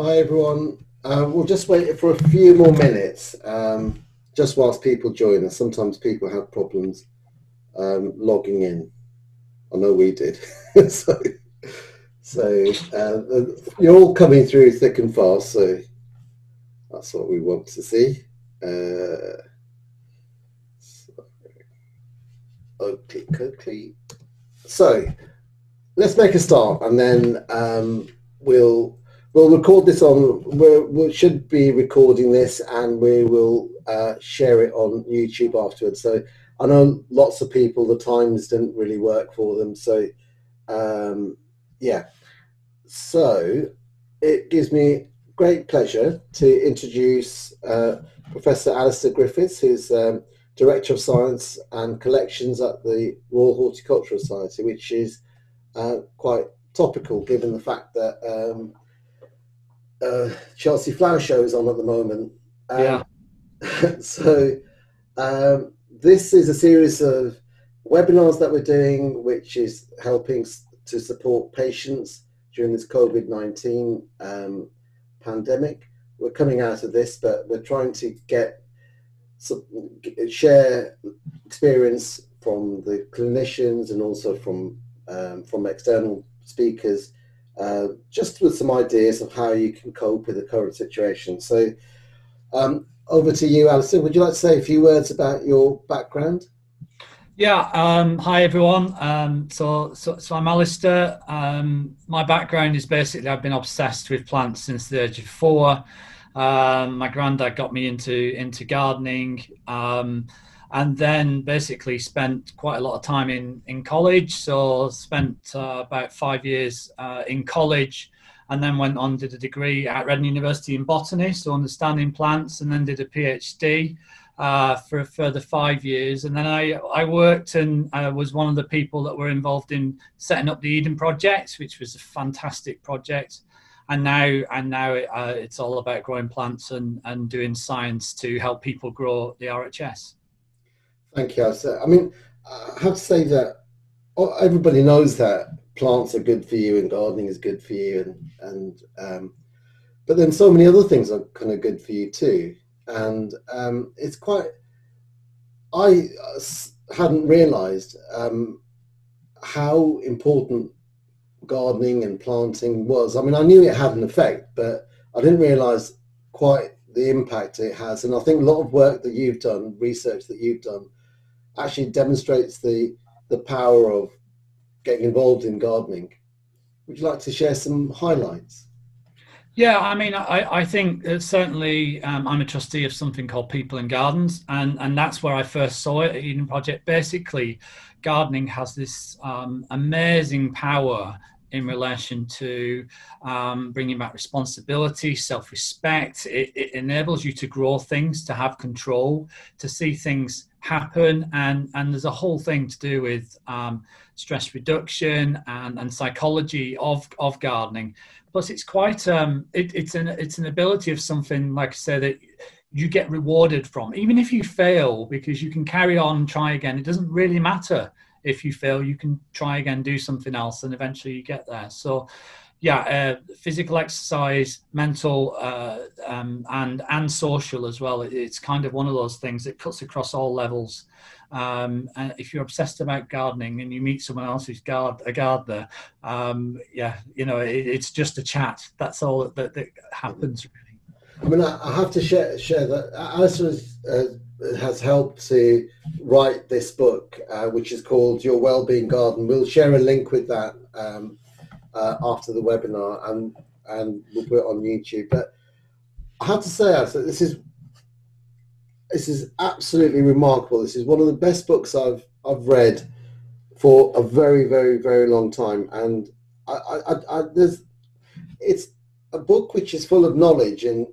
Hi everyone. We'll just wait for a few more minutes, just whilst people join us. Sometimes people have problems logging in. I know we did. So you're all coming through thick and fast, so that's what we want to see. Okay. So let's make a start, and then we'll record this on. We should be recording this, and we will share it on YouTube afterwards. So I know lots of people, the times didn't really work for them. So yeah, so it gives me great pleasure to introduce Professor Alistair Griffiths, who's Director of Science and Collections at the Royal Horticultural Society, which is quite topical given the fact that Chelsea Flower Show is on at the moment. So this is a series of webinars that we're doing, which is helping to support patients during this COVID-19 pandemic. We're coming out of this, but we're trying to share experience from the clinicians and also from external speakers, just with some ideas of how you can cope with the current situation. So over to you, Alistair. Would you like to say a few words about your background? Yeah, hi everyone. So I'm Alistair. My background is basically I've been obsessed with plants since the age of 4. My granddad got me into gardening, and then basically spent quite a lot of time in college. So spent about 5 years in college, and then went on, did a degree at Reading University in botany, so understanding plants, and then did a PhD for a further 5 years. And then I worked and was one of the people that were involved in setting up the Eden Project, which was a fantastic project. And now it's all about growing plants and doing science to help people grow the RHS. Thank you, Alistair. I mean, I have to say that everybody knows that plants are good for you and gardening is good for you, and but then so many other things are kind of good for you too. And it's quite, I hadn't realised how important gardening and planting was. I mean, I knew it had an effect, but I didn't realize quite the impact it has. And I think a lot of work that you've done, research that you've done, actually demonstrates the power of getting involved in gardening. Would you like to share some highlights? Yeah, I mean, I think certainly I'm a trustee of something called People in Gardens, and that's where I first saw it at Eden Project. Basically, gardening has this amazing power in relation to bringing back responsibility, self-respect. It enables you to grow things, to have control, to see things happen, and there's a whole thing to do with stress reduction and psychology of gardening. Plus, it's quite it's an ability of something, like I say, that you get rewarded from, even if you fail, because you can carry on and try again. It doesn't really matter if you fail, you can try again, do something else, and eventually you get there. So yeah, physical exercise, mental and social as well. It's kind of one of those things that cuts across all levels. And if you're obsessed about gardening and you meet someone else who's a gardener, yeah, you know, it's just a chat. That's all that happens, really. I mean, I have to share that Alistair has helped to write this book, which is called Your Wellbeing Garden. We'll share a link with that after the webinar, and we'll put it on YouTube. But I have to say, Alistair, this is absolutely remarkable. This is one of the best books I've read for a very, very, very long time, and it's a book which is full of knowledge and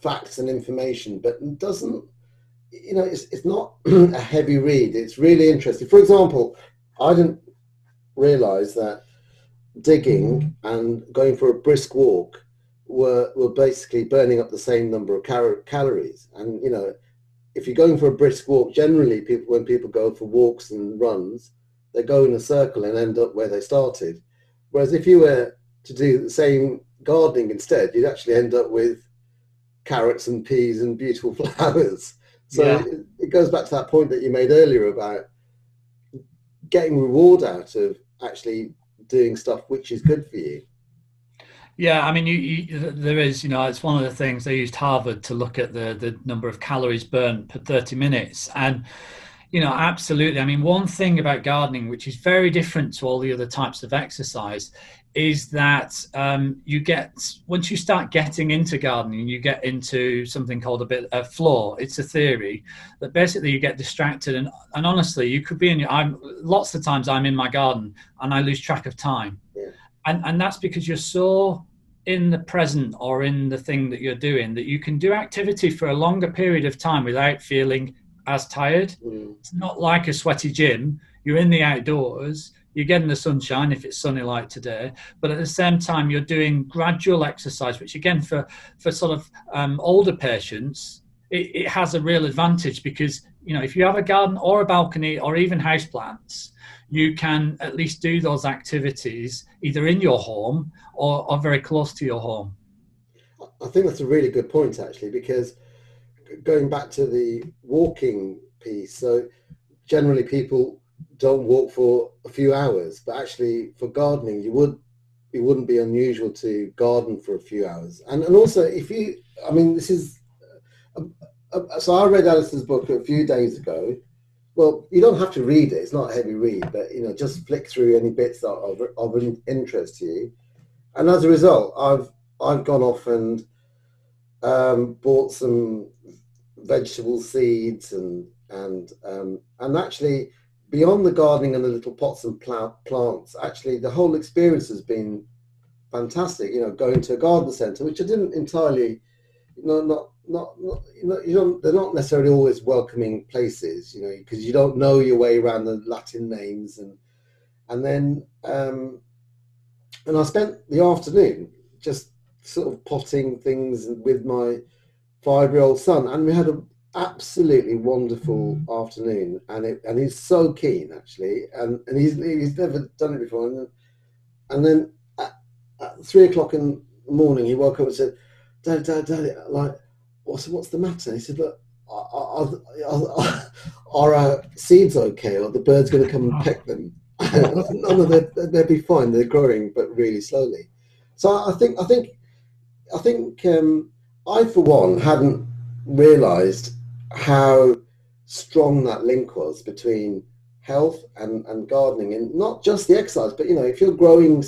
facts and information, but doesn't, you know, it's not a heavy read. It's really interesting. For example, I didn't realize that digging and going for a brisk walk were basically burning up the same number of calories. And, you know, if you're going for a brisk walk, generally when people go for walks and runs, they go in a circle and end up where they started. Whereas if you were to do the same gardening instead, you'd actually end up with carrots and peas and beautiful flowers. So yeah, it goes back to that point that you made earlier about getting reward out of actually doing stuff which is good for you. Yeah, I mean, there is, you know, it's one of the things they used Harvard to look at the number of calories burned per 30 minutes. And, you know, absolutely. I mean, one thing about gardening, which is very different to all the other types of exercise, is that you get, once you start getting into gardening, you get into something called a floor. It's a theory that basically you get distracted. And honestly, you could be in your, lots of times I'm in my garden and I lose track of time. Yeah. And that's because you're so in the present or in the thing that you're doing that you can do activity for a longer period of time without feeling as tired. Mm. It's not like a sweaty gym. You're in the outdoors. You're getting the sunshine if it's sunny like today. But at the same time, you're doing gradual exercise, which again, for sort of older patients, it has a real advantage because, you know, if you have a garden or a balcony or even houseplants, you can at least do those activities either in your home or very close to your home. I think that's a really good point, actually, because going back to the walking piece, so generally people don't walk for a few hours, but actually for gardening, it wouldn't be unusual to garden for a few hours. And also if you, I mean, this is, so I read Alistair's book a few days ago. Well, you don't have to read it, it's not a heavy read, but, you know, just flick through any bits that are of interest to you. And as a result, I've gone off and bought some vegetable seeds and actually beyond the gardening and the little pots and plants, actually the whole experience has been fantastic. You know, going to a garden centre, which I didn't entirely, you know, they're not necessarily always welcoming places, you know, because you don't know your way around the Latin names, and I spent the afternoon just sort of potting things with my 5-year-old son, and we had an absolutely wonderful afternoon, and he's so keen, actually, and he's never done it before, and then at 3 o'clock in the morning he woke up and said, Daddy, like, what's the matter? He said, look, are our seeds okay, or the bird's going to come and peck them? No, they'll be fine. They're growing, but really slowly. So I think I, for one, hadn't realised how strong that link was between health and gardening, and not just the exercise, but, you know, if you're growing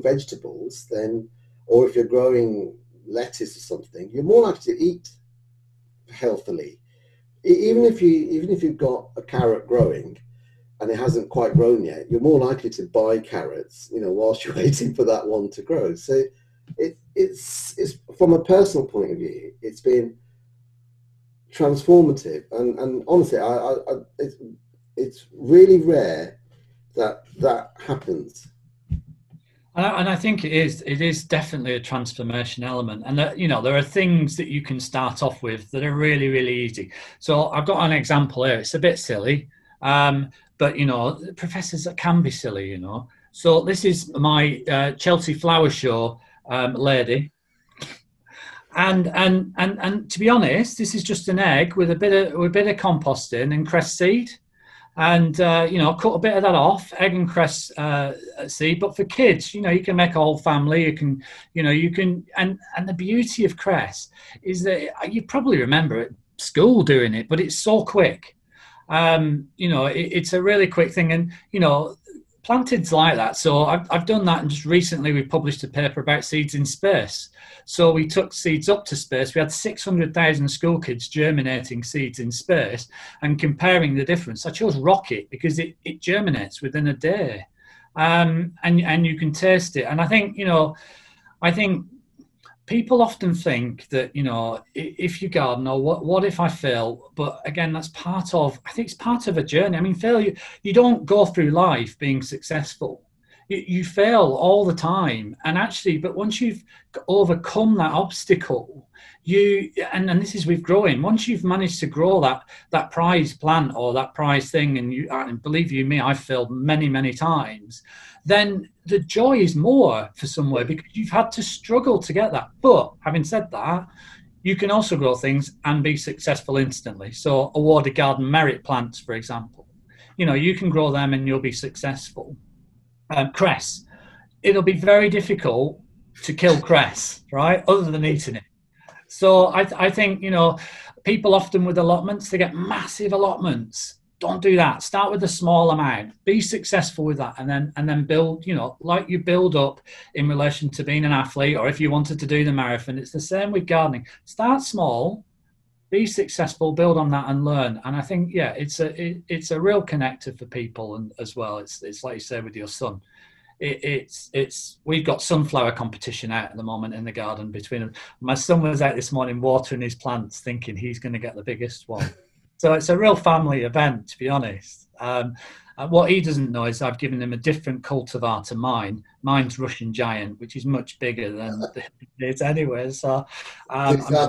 vegetables, then, or if you're growing lettuce or something, you're more likely to eat healthily. Even if you've got a carrot growing and it hasn't quite grown yet, you're more likely to buy carrots, you know, whilst you're waiting for that one to grow. So it's from a personal point of view, it's been transformative, and honestly, it's really rare that happens. And I think it is definitely a transformation element. And, you know, there are things that you can start off with that are really, really easy. So I've got an example here. It's a bit silly, but, you know, professors can be silly, you know. So this is my Chelsea Flower Show lady. And to be honest, this is just an egg with a bit of composting and cress seed. And, you know, cut a bit of that off, egg and cress seed. But for kids, you know, you can make a whole family. And the beauty of cress is that you probably remember at school doing it, but it's so quick. You know, it's a really quick thing. And, you know, plantings like that. So I've done that. And just recently we published a paper about seeds in space. So we took seeds up to space. We had 600,000 school kids germinating seeds in space and comparing the difference. I chose rocket because it germinates within a day. And you can taste it. And I think, you know, people often think that, you know, if you garden, or what if I fail? But again, that's part of, I think it's part of a journey. I mean, failure, you don't go through life being successful. You fail all the time. And actually, but once you've overcome that obstacle, and this is with growing, once you've managed to grow that prize plant or that prize thing, and believe you me, I've failed many, many times, then the joy is more for somewhere because you've had to struggle to get that. But having said that, you can also grow things and be successful instantly. So awarded garden merit plants, for example, you can grow them and you'll be successful. Cress, it'll be very difficult to kill cress, right? Other than eating it. So I think, people often with allotments, they get massive allotments. Don't do that. Start with a small amount. Be successful with that, and then build. Like you build up in relation to being an athlete, or if you wanted to do the marathon, it's the same with gardening. Start small, be successful, build on that, and learn. And I think, yeah, it's a real connector for people, and as well, it's like you say with your son. We've got sunflower competition out at the moment in the garden between them. My son was out this morning watering his plants, thinking he's going to get the biggest one. So it's a real family event, to be honest. What he doesn't know is I've given him a different cultivar to mine. Mine's Russian Giant, which is much bigger than it is anyway. So, sadly, my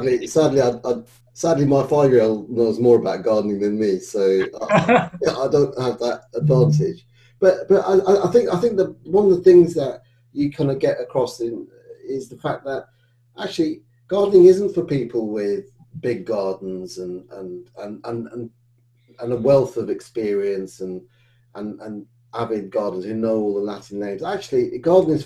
5-year-old knows more about gardening than me, so I don't have that advantage. But I think that one of the things that you kind of get across is the fact that actually gardening isn't for people with big gardens and a wealth of experience and avid gardeners who know all the Latin names. Actually, gardening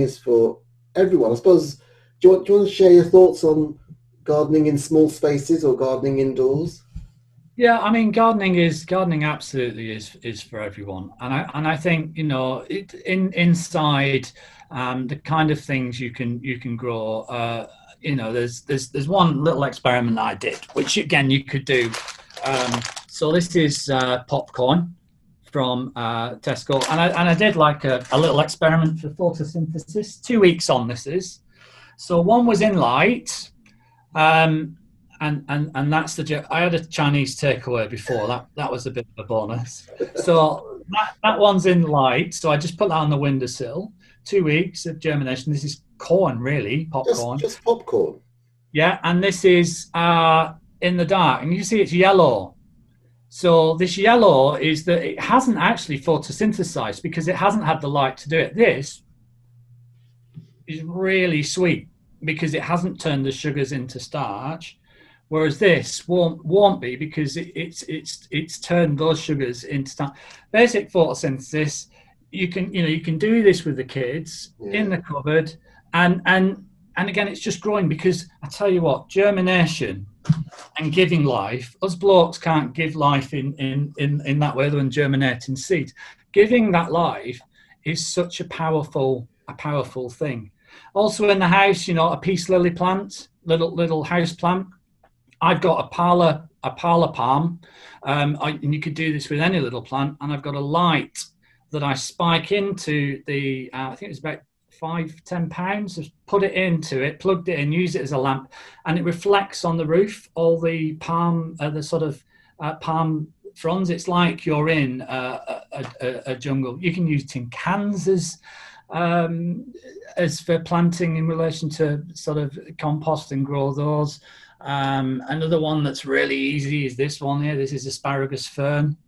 is for everyone. I suppose. Do you want to share your thoughts on gardening in small spaces or gardening indoors? Yeah, I mean, gardening absolutely is for everyone, and I think inside the kind of things you can grow. There's one little experiment that I did, which again you could do. So this is popcorn from Tesco, and I did like a little experiment for photosynthesis. 2 weeks on this is. So one was in light, and that's I had a Chinese takeaway before that was a bit of a bonus. So that one's in light. So I just put that on the windowsill. 2 weeks of germination. This is corn, really, popcorn. Just popcorn. Yeah, and this is in the dark, and you see it's yellow. So this yellow is that it hasn't actually photosynthesized because it hasn't had the light to do it. This is really sweet because it hasn't turned the sugars into starch, whereas this won't be because it's turned those sugars into starch. Basic photosynthesis. You can do this with the kids in the cupboard, and again, it's just growing because I tell you what, germination and giving life. Us blokes can't give life in that way other than germinating seeds. Giving that life is such a powerful thing. Also in the house, a peace lily plant, little house plant. I've got a parlour palm, and you could do this with any little plant. And I've got a light that I spike into the, I think it was about £5–10, just put it into it, plugged it in, used it as a lamp, and it reflects on the roof, all the palm, palm fronds. It's like you're in a jungle. You can use tin cans as for planting in relation to compost and grow those. Another one that's really easy is this one here. This is asparagus fern.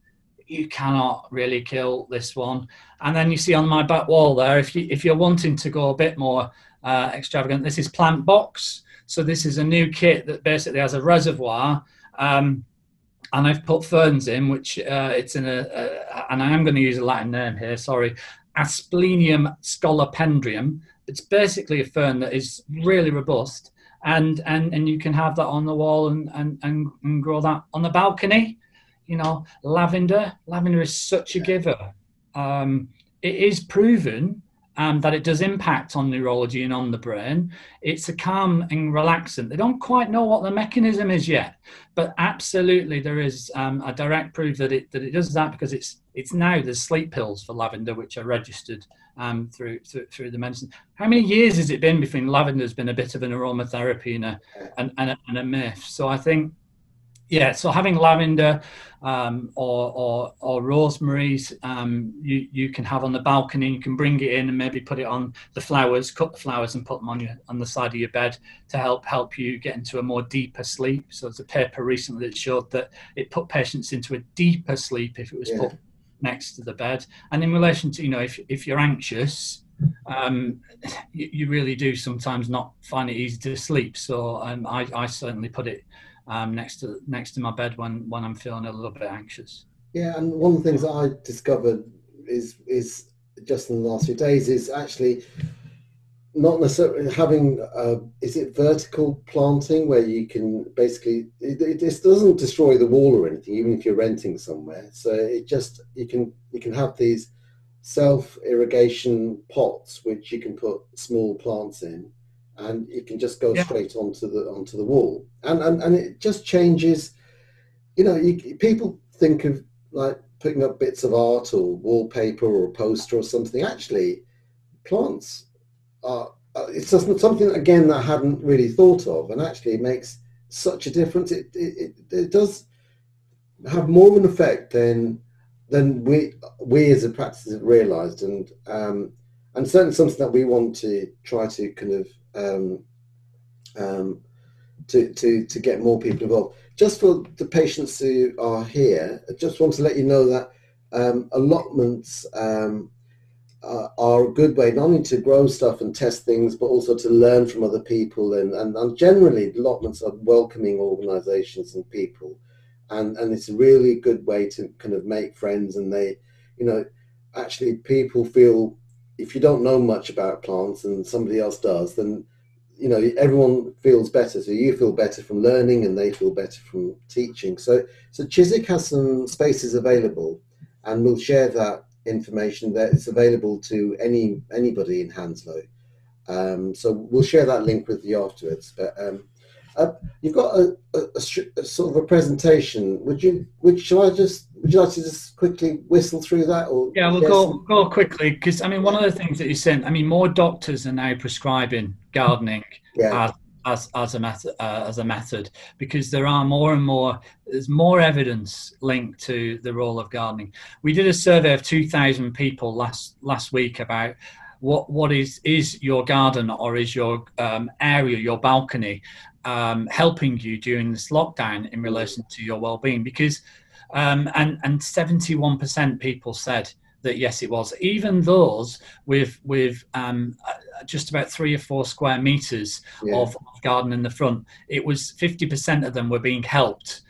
You cannot really kill this one. And then you see on my back wall there, if you're wanting to go a bit more extravagant, this is plant box. So this is a new kit that basically has a reservoir, and I've put ferns in, which it's in and I am going to use a Latin name here, sorry, Asplenium scolopendrium. It's basically a fern that is really robust, and you can have that on the wall and grow that on the balcony. Lavender is such a giver. It is proven that it does impact on neurology and on the brain. It's a calm and relaxant. They don't quite know what the mechanism is yet, but absolutely there is a direct proof that it does that, because it's now there's sleep pills for lavender which are registered through the medicine. How many years has it been between lavender's been a bit of an aromatherapy and a myth? So I think Yeah, so having lavender or rosemaries, you can have on the balcony. You can bring it in and maybe put it on the flowers, cut the flowers and put them on your on the side of your bed to help you get into a more deeper sleep. So there's a paper recently that showed that it put patients into a deeper sleep if it was put next to the bed. And in relation to, you know, if you're anxious, you really do sometimes not find it easy to sleep. So I certainly put it next to my bed when I'm feeling a little bit anxious. Yeah, and one of the things that I discovered is just in the last few days is actually not necessarily having is it vertical planting where you can basically it doesn't destroy the wall or anything, even if you're renting somewhere. So it just you can have these self irrigation pots which you can put small plants in, and it can just go straight onto the wall, and it just changes. You know, people think of like putting up bits of art or wallpaper or a poster or something. Actually, plants are it's just something again that I hadn't really thought of, and actually it makes such a difference. It does have more of an effect than we as a practice have realised, and certainly something that we want to try to kind of. To get more people involved. Just for the patients who are here, I just want to let you know that allotments are a good way not only to grow stuff and test things, but also to learn from other people, and generally allotments are welcoming organisations and people, and it's a really good way to kind of make friends, and they, you know, actually people feel. If you don't know much about plants and somebody else does, then, you know, everyone feels better. So you feel better from learning and they feel better from teaching. So Chiswick has some spaces available, and we'll share that information that it's available to anybody in Hounslow. So we'll share that link with you afterwards. But you've got a sort of a presentation. Would you like to just quickly whistle through that? Or yeah, we'll go quickly, because I mean, one of the things that you said, I mean, more doctors are now prescribing gardening as a method, because there are there's more evidence linked to the role of gardening. We did a survey of 2,000 people last week about what is your garden or is your area, your balcony, helping you during this lockdown in relation to your well-being, because. And 71% people said that yes, it was. Even those with just about 3 or 4 square meters of garden in the front, it was 50% of them were being helped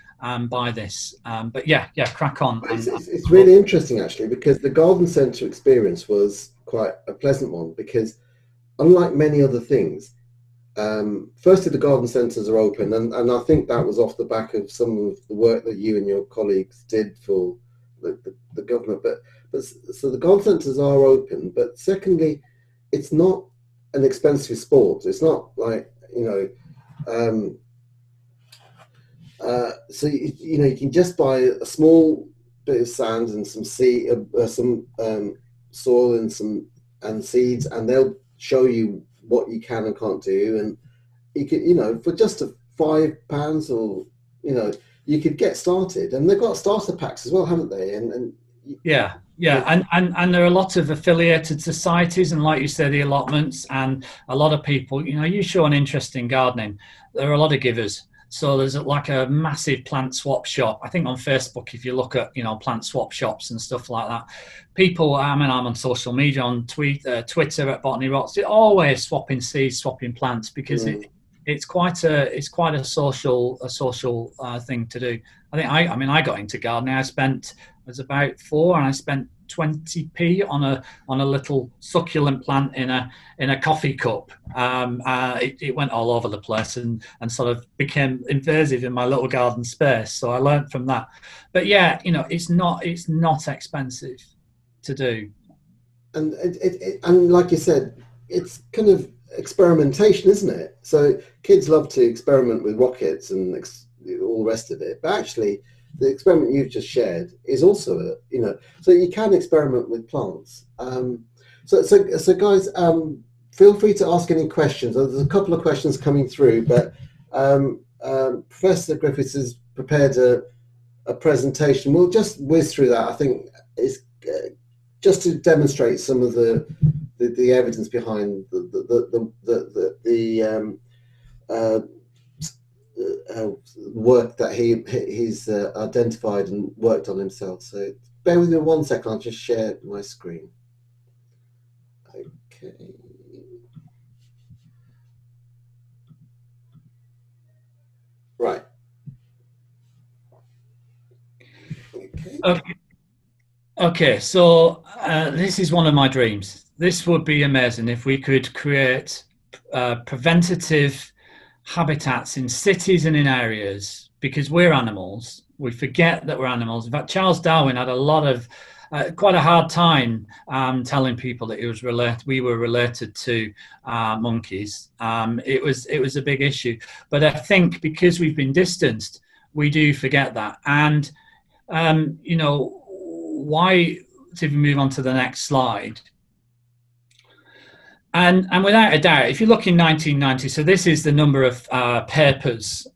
by this. But yeah, crack on. It's really interesting actually, because the garden centre experience was quite a pleasant one, because unlike many other things, firstly, the garden centres are open, and I think that was off the back of some of the work that you and your colleagues did for the government. But so the garden centres are open. But secondly, it's not an expensive sport. It's not like, you know. So you know, you can just buy a small bit of sand and some seed, some soil and some seeds, and they'll show you what you can and can't do, and you can, you know, for just £5, or you know, you could get started, and they've got starter packs as well, haven't they? And and there are a lot of affiliated societies, and like you said, the allotments, and a lot of people, you know, you show an interest in gardening, there are a lot of givers. So there's like a massive plant swap shop. I think on Facebook, if you look at, you know, plant swap shops and stuff like that, people, I mean, I'm on social media, on Twitter at Botany Rocks, they're always swapping seeds, swapping plants, because it's quite a social thing to do. I think I got into gardening. I was about 4, and I spent 20p on a little succulent plant in a coffee cup. It went all over the place and sort of became invasive in my little garden space. So I learned from that. But yeah, you know, it's not expensive to do. And and like you said, it's kind of experimentation, isn't it? So kids love to experiment with rockets and all the rest of it. But actually, the experiment you've just shared is also, you know, so you can experiment with plants. So guys, feel free to ask any questions. There's a couple of questions coming through, but Professor Griffiths has prepared a presentation. We'll just whiz through that. I think it's just to demonstrate some of the evidence behind the work that he's identified and worked on himself. So bear with me 1 second. I'll just share my screen. Okay. Right. Okay. Okay, so this is one of my dreams. This would be amazing if we could create preventative habitats in cities and in areas, because we're animals. We forget that we're animals. In fact, Charles Darwin had a lot of quite a hard time telling people that we were related to monkeys. It was a big issue, but I think because we've been distanced, we do forget that. And you know, why did we move on to the next slide? And without a doubt, if you look in 1990, so this is the number of papers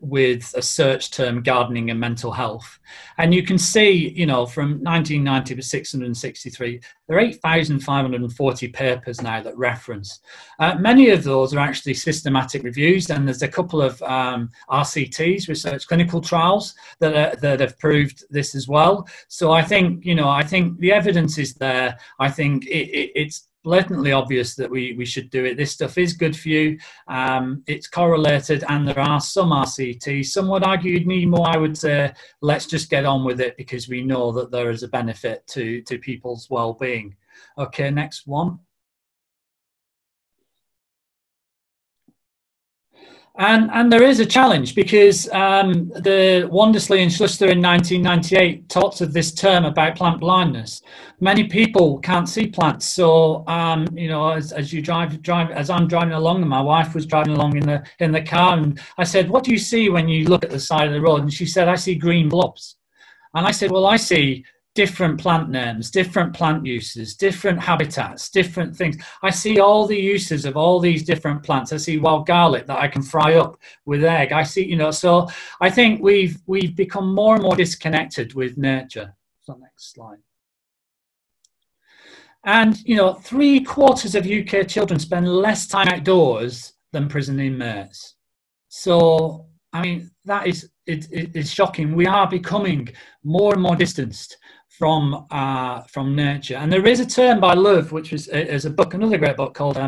with a search term, gardening and mental health. And you can see, you know, from 1990 to 663, there are 8,540 papers now that reference. Many of those are actually systematic reviews, and there's a couple of RCTs, research clinical trials, that have proved this as well. So I think, you know, I think the evidence is there. I think it's blatantly obvious that we should do it. This stuff is good for you. It's correlated, and there are some RCTs. Some would argue you'd need more. I would say let's just get on with it, because we know that there is a benefit to people's well-being. Okay, next one. And there is a challenge, because the Wandersley and Schuster in 1998 talked of this term about plant blindness. Many people can't see plants, so you know, as I'm driving along, and my wife was driving along in the car, and I said, "What do you see when you look at the side of the road?" And she said, "I see green blobs." And I said, "Well, I see different plant names, different plant uses, different habitats, different things. I see all the uses of all these different plants. I see wild garlic that I can fry up with egg. I see, you know." So I think we've become more and more disconnected with nature. So next slide. And you know, 3/4 of UK children spend less time outdoors than prison inmates. So I mean, that is it's shocking. We are becoming more and more distanced from nature. And there is a term by Love, which is a book, another great book called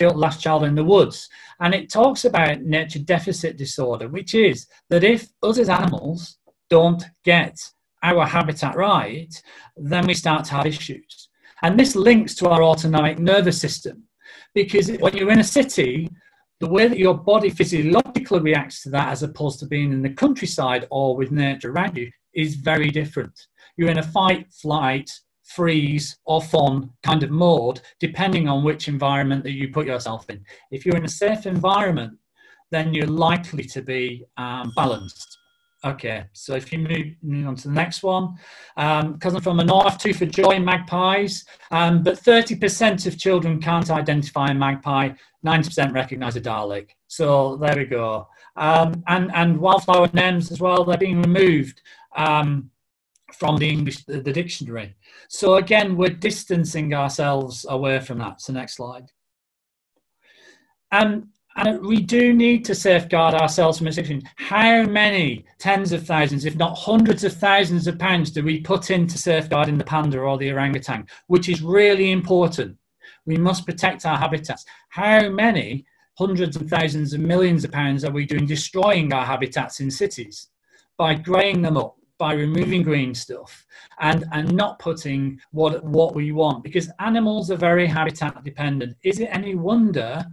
Last Child in the Woods, and it talks about nature deficit disorder, which is that if us as animals don't get our habitat right, then we start to have issues. And this links to our autonomic nervous system, because when you're in a city, the way that your body physiologically reacts to that, as opposed to being in the countryside or with nature around you, is very different. You're in a fight, flight, freeze, or fawn kind of mode, depending on which environment that you put yourself in. If you're in a safe environment, then you're likely to be balanced. Okay, so if you move on to the next one. Cousin from the north, two for joy, magpies. But 30% of children can't identify a magpie, 90% recognise a Dalek. So there we go. And wildflower names as well, they're being removed from the English, the dictionary. So again, we're distancing ourselves away from that. So next slide. And we do need to safeguard ourselves from addiction. How many tens of thousands, if not hundreds of thousands of pounds do we put into safeguarding the panda or the orangutan, which is really important? We must protect our habitats. How many hundreds of thousands and millions of pounds are we doing destroying our habitats in cities by greying them up, by removing green stuff, and not putting what we want? Because animals are very habitat dependent. Is it any wonder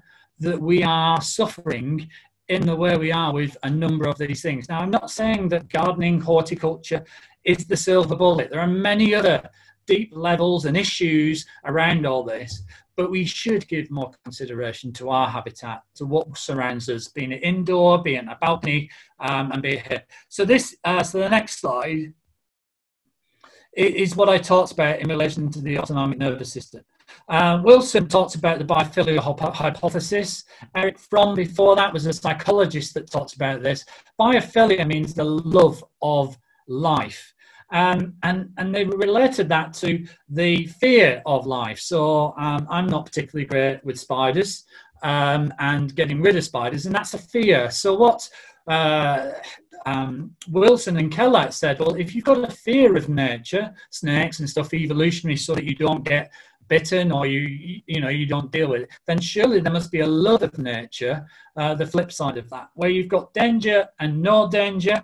that we are suffering in the way we are with a number of these things? Now, I'm not saying that gardening, horticulture is the silver bullet. There are many other deep levels and issues around all this, but we should give more consideration to our habitat, to what surrounds us, being indoor, being a balcony, and being here. So this, so the next slide is what I talked about in relation to the autonomic nervous system. Wilson talked about the biphilial hypothesis. Eric Fromm before that was a psychologist that talked about this. Biophilia means the love of life. And they related that to the fear of life. So I'm not particularly great with spiders and getting rid of spiders, and that's a fear. So what Wilson and Kellogg said, well, if you've got a fear of nature, snakes and stuff, evolutionary, so that you don't get bitten or you don't deal with it, then surely there must be a love of nature, the flip side of that, where you've got danger and no danger.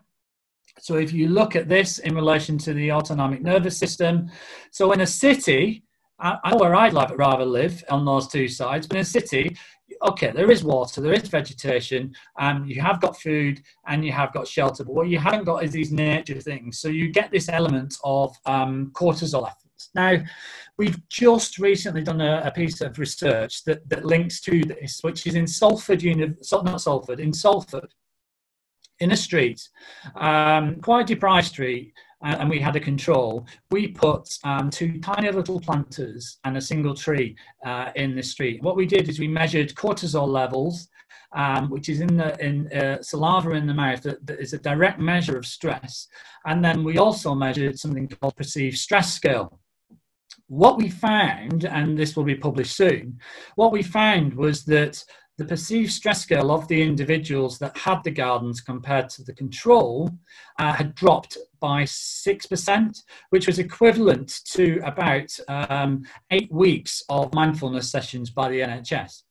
So if you look at this in relation to the autonomic nervous system, so in a city, I know where I'd rather live on those two sides, but in a city, okay, there is water, there is vegetation, you have got food and you have got shelter, but what you haven't got is these nature things. So you get this element of cortisol efforts. Now, we've just recently done a piece of research that links to this, which is in Salford, in a street, quite deprived street, and we had a control. We put two tiny little planters and a single tree in the street. What we did is we measured cortisol levels, which is in saliva in the mouth, that is a direct measure of stress. And then we also measured something called perceived stress scale. What we found, and this will be published soon, what we found was that the perceived stress scale of the individuals that had the gardens compared to the control had dropped by 6%, which was equivalent to about 8 weeks of mindfulness sessions by the NHS.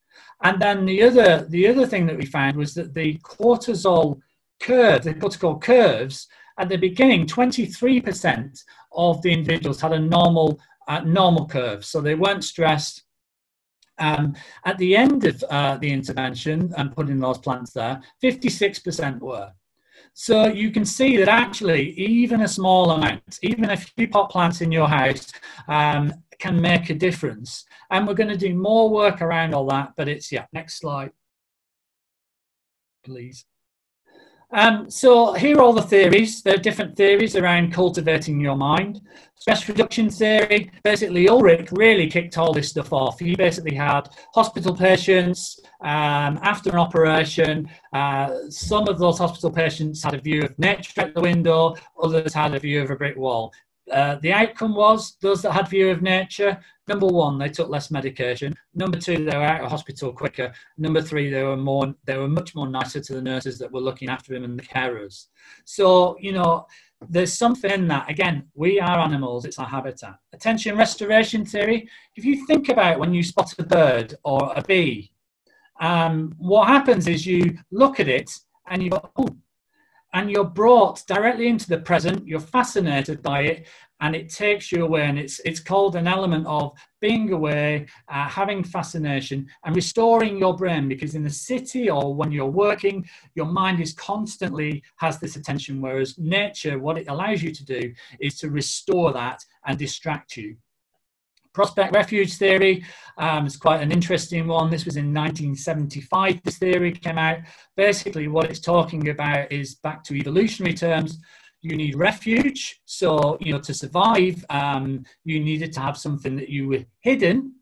And then the other thing that we found was that the cortisol curve, the cortical curves, at the beginning, 23% of the individuals had a normal curve, so they weren't stressed. At the end of the intervention and putting those plants there, 56% were. So you can see that actually even a small amount, even a few pot plants in your house can make a difference. And we're going to do more work around all that, but it's, yeah, next slide, please. So here are all the theories. There are different theories around cultivating your mind. Stress reduction theory, basically Ulrich really kicked all this stuff off. He basically had hospital patients after an operation. Some of those hospital patients had a view of nature out the window, others had a view of a brick wall. The outcome was those that had view of nature, number one, they took less medication. Number two, they were out of hospital quicker. Number three, they were much more nicer to the nurses that were looking after them and the carers. So, you know, there's something in that. Again, we are animals, it's our habitat. Attention restoration theory. If you think about when you spot a bird or a bee, what happens is you look at it and you go, oh, and you're brought directly into the present, you're fascinated by it, and it takes you away. And it's called an element of being away, having fascination, and restoring your brain, because in the city or when you're working, your mind is constantly has this attention, whereas nature, what it allows you to do is to restore that and distract you. Prospect refuge theory is quite an interesting one. This was in 1975, this theory came out. Basically what it's talking about is, back to evolutionary terms, you need refuge. So, you know, to survive, you needed to have something that you were hidden,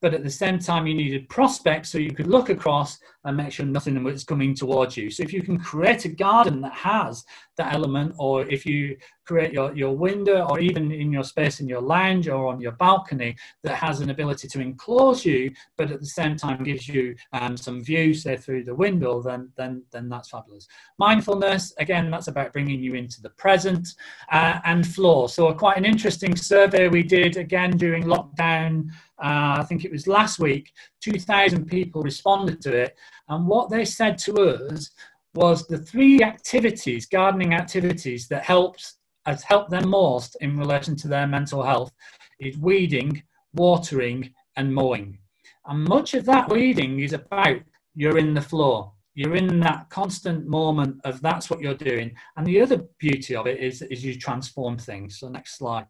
but at the same time you needed prospects so you could look across and make sure nothing was coming towards you. So if you can create a garden that has that element, or if you create your window or even in your space in your lounge or on your balcony that has an ability to enclose you, but at the same time gives you some view, say through the window, then that's fabulous. Mindfulness, again, that's about bringing you into the present, and flow. So quite an interesting survey we did, again, during lockdown. I think it was last week, 2,000 people responded to it. And what they said to us was the three activities, gardening activities, that has helped them most in relation to their mental health is weeding, watering, and mowing. And much of that weeding is about you're in the flow. You're in that constant moment of that's what you're doing. And the other beauty of it is you transform things. So next slide.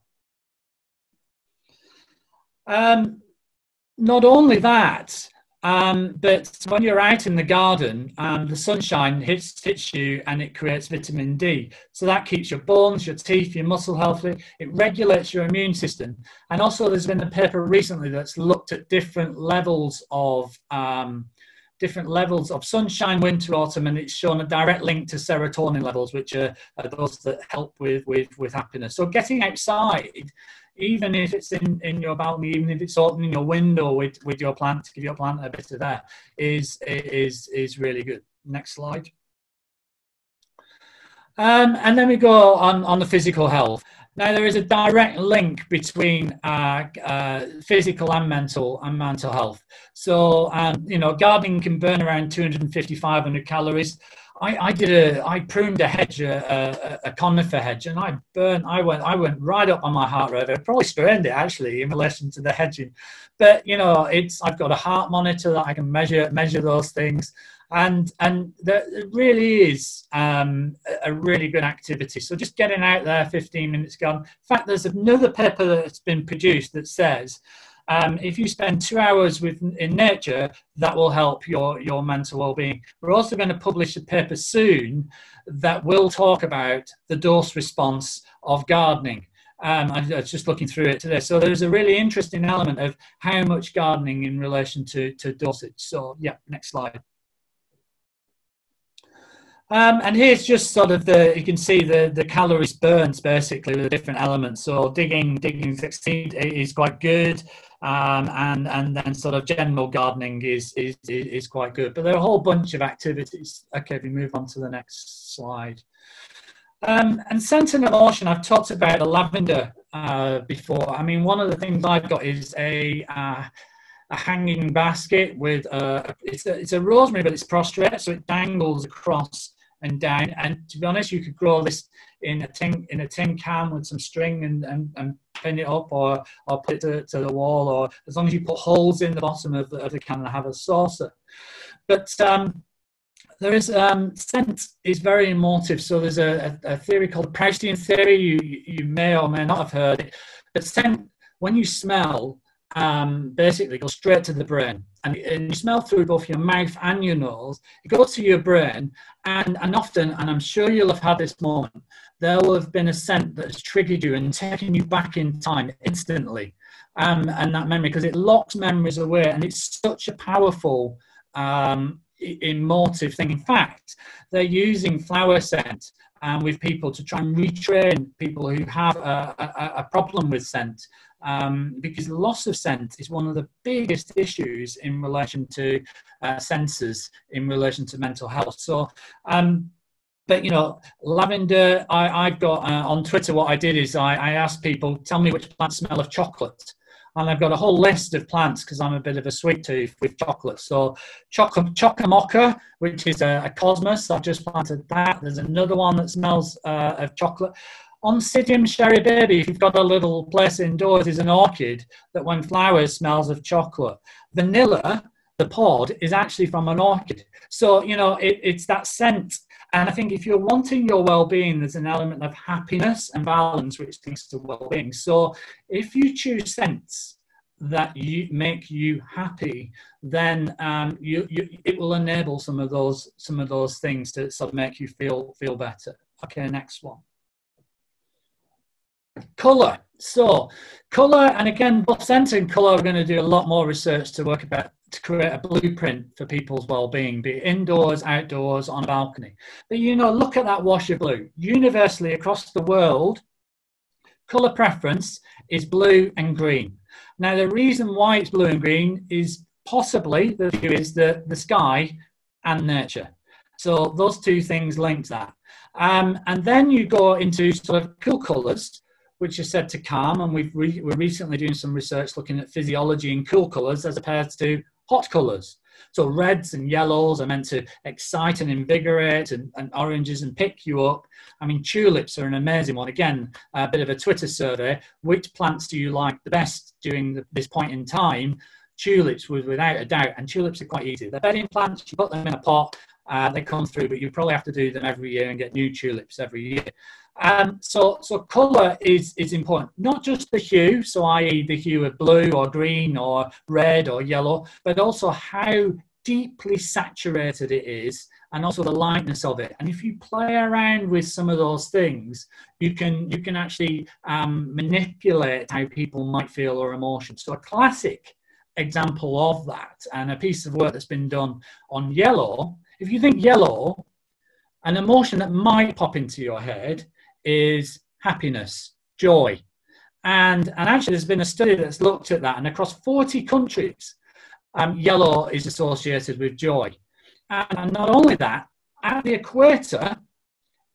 Not only that, But when you're out in the garden, the sunshine hits you and it creates vitamin D. So that keeps your bones, your teeth, your muscle healthy. It regulates your immune system. And also there's been a paper recently that's looked at different levels of sunshine, winter, autumn, and it's shown a direct link to serotonin levels, which are those that help with happiness. So getting outside, even if it's in your balcony, even if it's opening your window with your plant to give your plant a bit of air, is really good. Next slide. And then we go on the physical health. Now there is a direct link between physical and mental health. So you know, gardening can burn around 250, 500 calories. I pruned a hedge, a conifer hedge, and I went right up on my heart rate. I probably strained it actually in relation to the hedging, but you know, I've got a heart monitor that I can measure those things, and there really is a really good activity. So just getting out there, 15 minutes gone. In fact, there's another paper that's been produced that says, if you spend 2 hours in nature, that will help your mental well-being. We're also going to publish a paper soon that will talk about the dose response of gardening. I was just looking through it today. So there's a really interesting element of how much gardening in relation to dosage. So yeah, next slide. And here's just sort of you can see the calories burned basically with the different elements. So digging 16 is quite good. And then sort of general gardening is quite good. But there are a whole bunch of activities. Okay, we move on to the next slide. And scent and emotion, I've talked about the lavender before. I mean, one of the things I've got is a hanging basket with, it's a rosemary, but it's prostrate. So it dangles across and down, and to be honest, you could grow this in a tin can with some string and pin it up or put it to the wall, or as long as you put holes in the bottom of the can and have a saucer. But there is scent is very emotive. So there's a theory called Proustian theory. You may or may not have heard it, but scent, when you smell, basically goes straight to the brain, and you smell through both your mouth and your nose. It goes to your brain, and often, and I'm sure you'll have had this moment, there will have been a scent that's triggered you and taken you back in time instantly, and that memory, because it locks memories away, and it's such a powerful emotive thing. In fact, they're using flower scent with people to try and retrain people who have a problem with scent. Because loss of scent is one of the biggest issues in relation to senses, in relation to mental health. So, but you know, lavender, I've got on Twitter, what I did is I asked people, tell me which plants smell of chocolate. And I've got a whole list of plants because I'm a bit of a sweet tooth with chocolate. So Chocomoka, which is a cosmos, I've just planted that. There's another one that smells of chocolate. Oncidium sherry baby, if you've got a little place indoors, is an orchid that when flowers smells of chocolate. Vanilla, the pod, is actually from an orchid. So, you know, it's that scent. And I think if you're wanting your well-being, there's an element of happiness and balance which links to well-being. So if you choose scents that make you happy, then it will enable some of those things to sort of make you feel better. Okay, next one. Colour. So colour, and again, both scent and colour, we're going to do a lot more research to create a blueprint for people's well-being, be it indoors, outdoors, on a balcony. But you know, look at that wash of blue. Universally across the world, colour preference is blue and green. Now the reason why it's blue and green is possibly the view is the sky and nature. So those two things link that. And then you go into sort of cool colours, which are said to calm, and we're recently doing some research looking at physiology in cool colours as opposed to hot colours. So reds and yellows are meant to excite and invigorate, and oranges and pick you up. I mean, tulips are an amazing one. Again, a bit of a Twitter survey. Which plants do you like the best during this point in time? Tulips, without a doubt, and tulips are quite easy. They're bedding plants, you put them in a pot, They come through, but you probably have to do them every year and get new tulips every year. So colour is important, not just the hue, so i.e. the hue of blue or green or red or yellow, but also how deeply saturated it is and also the lightness of it. And if you play around with some of those things, you can actually manipulate how people might feel or emotions. So a classic example of that, and a piece of work that's been done on yellow, if you think yellow, an emotion that might pop into your head is happiness, joy. And actually there's been a study that's looked at that, and across 40 countries, yellow is associated with joy. And not only that, at the equator,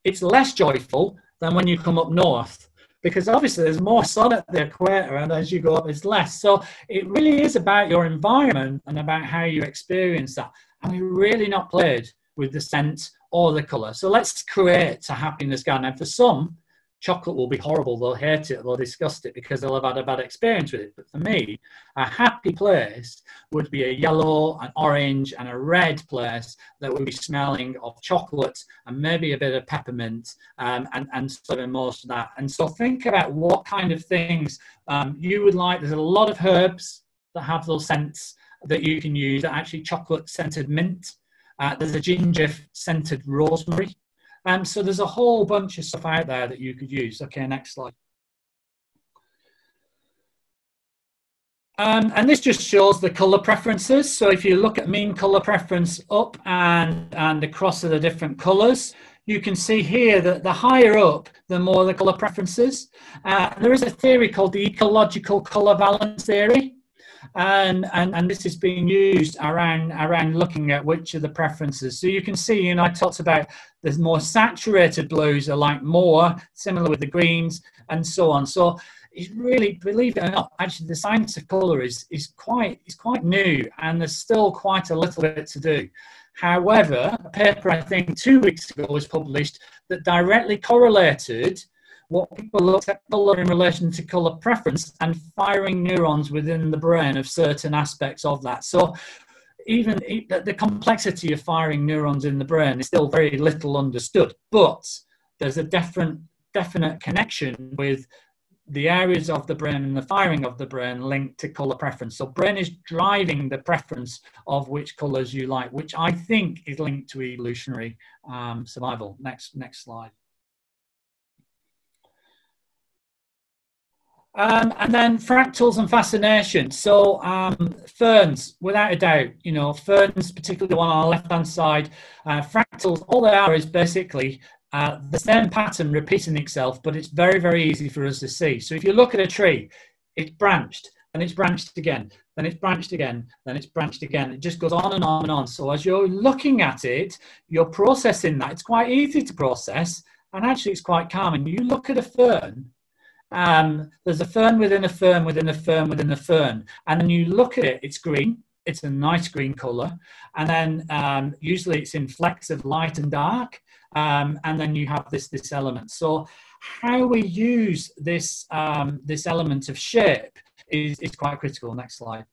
it's less joyful than when you come up north, because obviously there's more sun at the equator, and as you go up, it's less. So it really is about your environment and about how you experience that. And we really not played with the scent or the colour. So let's create a happiness garden. And for some, chocolate will be horrible. They'll hate it. They'll disgust it because they'll have had a bad experience with it. But for me, a happy place would be a yellow, an orange and a red place that would be smelling of chocolate and maybe a bit of peppermint and sort of most of that. And so think about what kind of things you would like. There's a lot of herbs that have those scents that you can use. Actually, chocolate scented mint. There's a ginger scented rosemary. So there's a whole bunch of stuff out there that you could use. Okay, next slide. And this just shows the colour preferences. So if you look at mean colour preference up and across the different colours, you can see here that the higher up, the more the colour preferences. There is a theory called the ecological colour balance theory. And this is being used around looking at which are the preferences. So you can see, you know, I talked about the more saturated blues are like more, similar with the greens and so on. So it's really, believe it or not, actually the science of colour is quite new, and there's still quite a little bit to do. However, a paper I think 2 weeks ago was published that directly correlated what people looked at colour in relation to colour preference and firing neurons within the brain of certain aspects of that. So even the complexity of firing neurons in the brain is still very little understood, but there's a definite connection with the areas of the brain and the firing of the brain linked to colour preference. So brain is driving the preference of which colours you like, which I think is linked to evolutionary survival. Next slide. And then fractals and fascination. So ferns, without a doubt, you know, ferns, particularly the one on the left-hand side, fractals, all they are is basically the same pattern repeating itself, but it's very, very easy for us to see. So if you look at a tree, it's branched, and it's branched again, then it's branched again, then it's branched again. It just goes on and on and on. So as you're looking at it, you're processing that. It's quite easy to process, and actually it's quite calming. You look at a fern, there's a fern within a fern within a fern within a fern, and then you look at it, it's green, it's a nice green color, and then usually it's in flecks of light and dark, and then you have this element. So how we use this element of shape is quite critical. Next slide.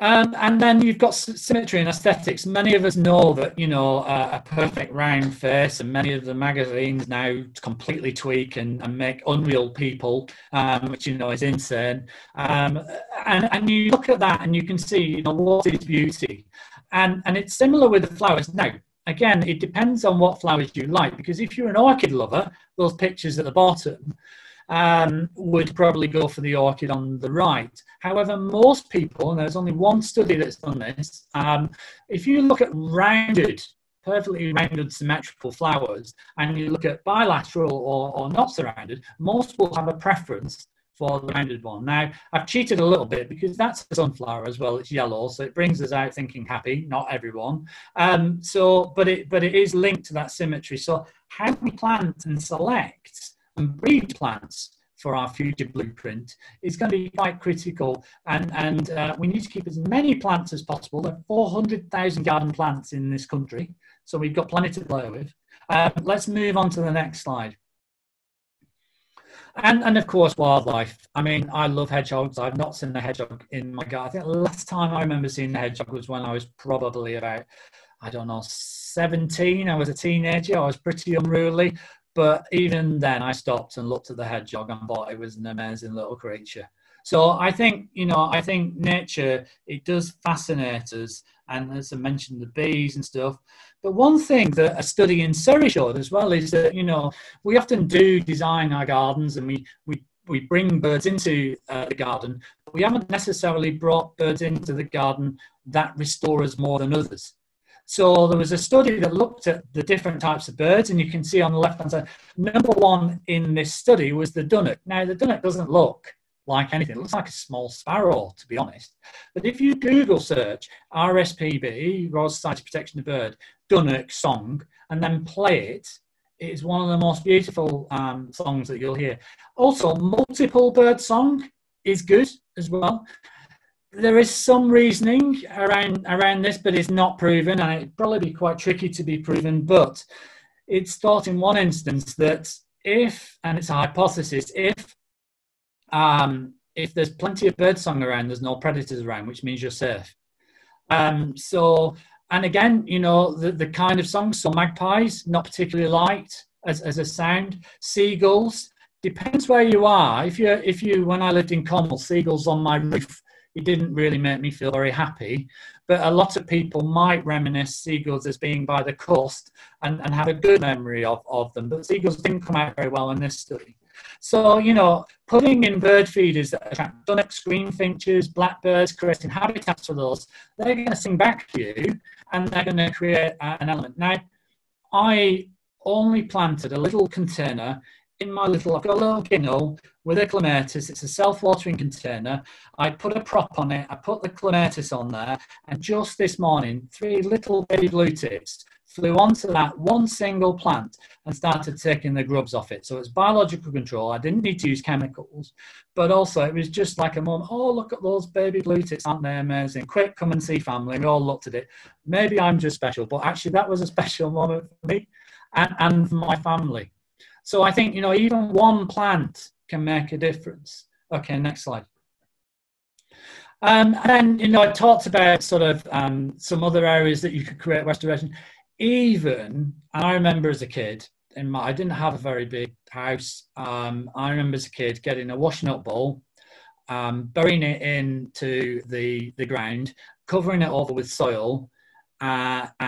And then you've got symmetry and aesthetics. Many of us know that, you know, a perfect round face, and many of the magazines now completely tweak and make unreal people, which, you know, is insane. And you look at that and you can see, you know, what is beauty? And it's similar with the flowers. Now, again, it depends on what flowers you like, because if you're an orchid lover, those pictures at the bottom would probably go for the orchid on the right. However, most people, and there's only one study that's done this, if you look at rounded, perfectly rounded symmetrical flowers, and you look at bilateral or not surrounded, most will have a preference for the rounded one. Now, I've cheated a little bit because that's a sunflower as well. It's yellow, so it brings us out thinking happy, not everyone. But it is linked to that symmetry. So how we plant and select and breed plants for our future blueprint is going to be quite critical, and we need to keep as many plants as possible. There are 400,000 garden plants in this country, so we've got plenty to play with. Let's move on to the next slide. And of course, wildlife. I mean, I love hedgehogs. I've not seen a hedgehog in my garden. I think the last time I remember seeing a hedgehog was when I was probably about, I don't know, 17. I was a teenager. I was pretty unruly. But even then, I stopped and looked at the hedgehog and thought it was an amazing little creature. So I think, you know, I think nature, it does fascinate us. And as I mentioned, the bees and stuff. But one thing that a study in Surrey showed as well is that, you know, we often do design our gardens and we bring birds into the garden. But we haven't necessarily brought birds into the garden that restore us more than others. So there was a study that looked at the different types of birds, and you can see on the left-hand side, number one in this study was the dunnock. Now, the dunnock doesn't look like anything. It looks like a small sparrow, to be honest. But if you Google search RSPB, Royal Society of Protection of Bird, dunnock song, and then play it, it is one of the most beautiful songs that you'll hear. Also, multiple bird song is good as well. There is some reasoning around this, but it's not proven, and it'd probably be quite tricky to be proven. But it's thought in one instance that if, and it's a hypothesis, if there's plenty of birdsong around, there's no predators around, which means you're safe. So, and again, you know, the kind of songs, so magpies, not particularly liked as a sound, seagulls, depends where you are. If you, when I lived in Cornwall, seagulls on my roof, it didn't really make me feel very happy, but a lot of people might reminisce seagulls as being by the coast and have a good memory of them, but seagulls didn't come out very well in this study. So, you know, putting in bird feeders that attract dunnocks, greenfinches, blackbirds, creating habitats for those, they're going to sing back to you and they're going to create an element. Now, I only planted a little container in my little, I've got a little ginnel with a clematis. It's a self-watering container. I put a prop on it. I put the clematis on there. And just this morning, 3 little baby blue tips flew onto that one single plant and started taking the grubs off it. So it's biological control. I didn't need to use chemicals, but also it was just like a moment. Oh, look at those baby blue tits. Aren't they amazing? Quick, come and see family. We all looked at it. Maybe I'm just special, but actually that was a special moment for me and for my family. So I think, you know, even one plant can make a difference. Okay, next slide. And then, you know, I talked about sort of some other areas that you could create restoration. Even, and I remember as a kid, I didn't have a very big house. I remember as a kid getting a washnut bowl, burying it into the ground, covering it over with soil, and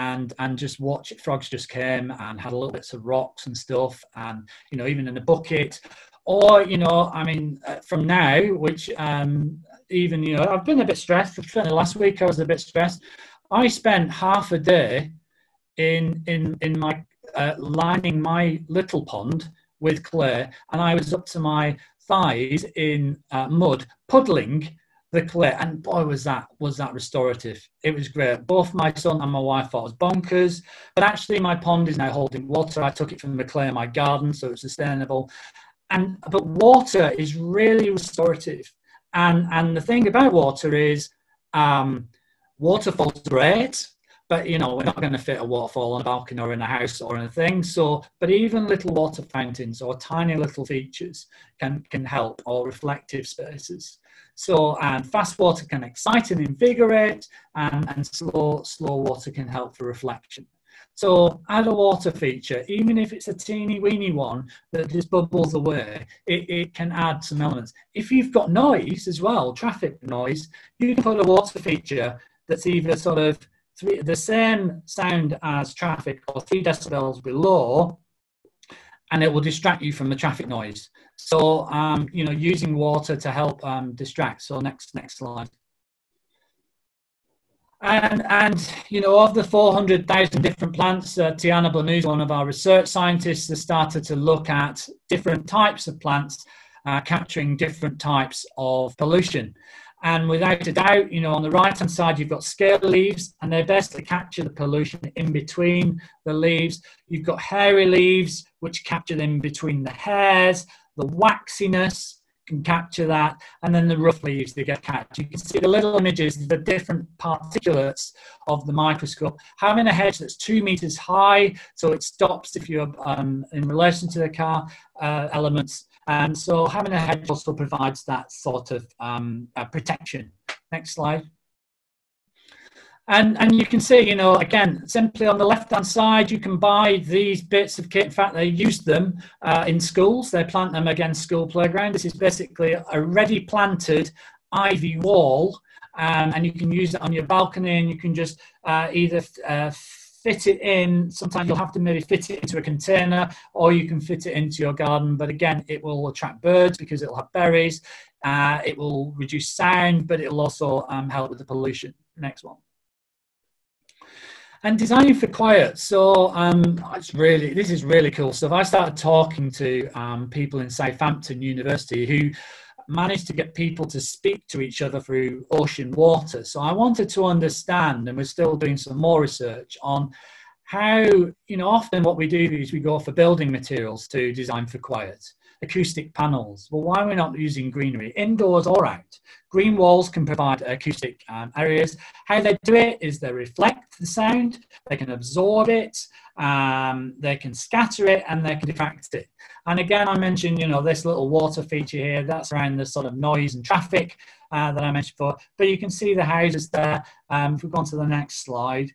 just watch it. Frogs just came and had a little bits of rocks and stuff, and, you know, even in a bucket. Or, you know, I mean, from now, which even, you know, I've been a bit stressed. Last week I was a bit stressed. I spent half a day in my lining my little pond with clay, and I was up to my thighs in mud, puddling the clay, and boy, was that restorative. It was great. Both my son and my wife thought it was bonkers, but actually my pond is now holding water. I took it from the clay in my garden, so it's sustainable. But water is really restorative, and the thing about water is water falls great. But, you know, we're not going to fit a waterfall on a balcony or in a house or anything. So, but even little water fountains or tiny little features can help, or reflective spaces. So, and fast water can excite and invigorate, and slow water can help for reflection. So add a water feature, even if it's a teeny weeny one that just bubbles away, it can add some elements. If you've got noise as well, traffic noise, you can put a water feature that's either sort of the same sound as traffic or 3 decibels below, and it will distract you from the traffic noise. So, you know, using water to help distract. So next slide. And you know, of the 400,000 different plants, Tiana Bonus, one of our research scientists, has started to look at different types of plants, capturing different types of pollution. And without a doubt, you know, on the right-hand side, you've got scale leaves, and they basically capture the pollution in between the leaves. You've got hairy leaves, which capture them between the hairs. The waxiness can capture that. And then the rough leaves, they get captured. You can see the little images, the different particulates of the microscope. Having a hedge that's 2 meters high, so it stops if you're in relation to the car elements. And so having a hedge also provides that sort of protection. Next slide. And you can see, you know, again, simply on the left-hand side, you can buy these bits of kit. In fact, they use them in schools. They plant them against school playground. This is basically a ready planted ivy wall, and you can use it on your balcony, and you can just either fit it in. Sometimes you'll have to maybe fit it into a container, or you can fit it into your garden. But again, it will attract birds because it'll have berries. It will reduce sound, but it'll also help with the pollution. Next one. And designing for quiet. So this is really cool stuff. I started talking to people in Southampton University who managed to get people to speak to each other through ocean water. So I wanted to understand, and we're still doing some more research on how, you know, often what we do is we go for building materials to design for quiet. Acoustic panels. Well, why are we not using greenery, indoors or out? Green walls can provide acoustic areas. How they do it is they reflect the sound, they can absorb it, they can scatter it, and they can diffract it. And again, I mentioned, you know, this little water feature here, that's around the sort of noise and traffic that I mentioned before. But you can see the houses there. If we go on to the next slide.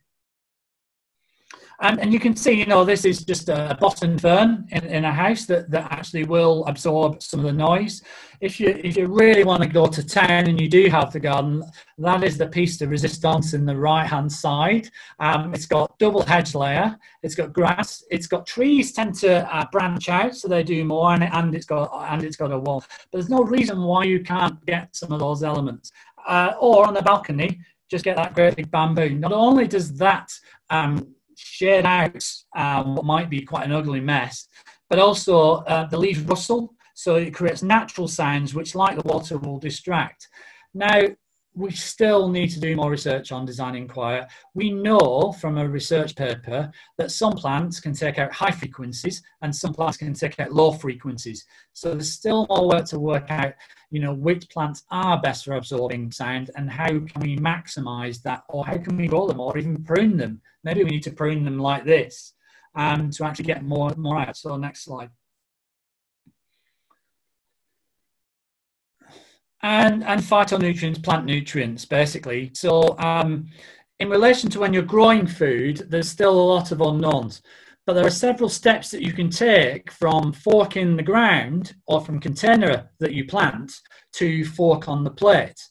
And you can see, you know, this is just a bottom fern in a house that actually will absorb some of the noise. If you really want to go to town and you do have the garden, that is the piece de resistance in the right-hand side. It's got double hedge layer, it's got grass, it's got trees tend to branch out, so they do more, and it's got a wall. But there's no reason why you can't get some of those elements. Or on the balcony, just get that great big bamboo. Not only does that shade out what might be quite an ugly mess, but also the leaves rustle, so it creates natural sounds which, like the water, will distract. Now, we still need to do more research on designing quiet. We know from a research paper that some plants can take out high frequencies and some plants can take out low frequencies. So there's still more work to work out, you know, which plants are best for absorbing sound and how can we maximize that, or how can we grow them or even prune them. Maybe we need to prune them like this to actually get more out. So next slide. And phytonutrients, plant nutrients, basically. So in relation to when you're growing food, there's still a lot of unknowns. But there are several steps that you can take from fork in the ground or from container that you plant to fork on the plate.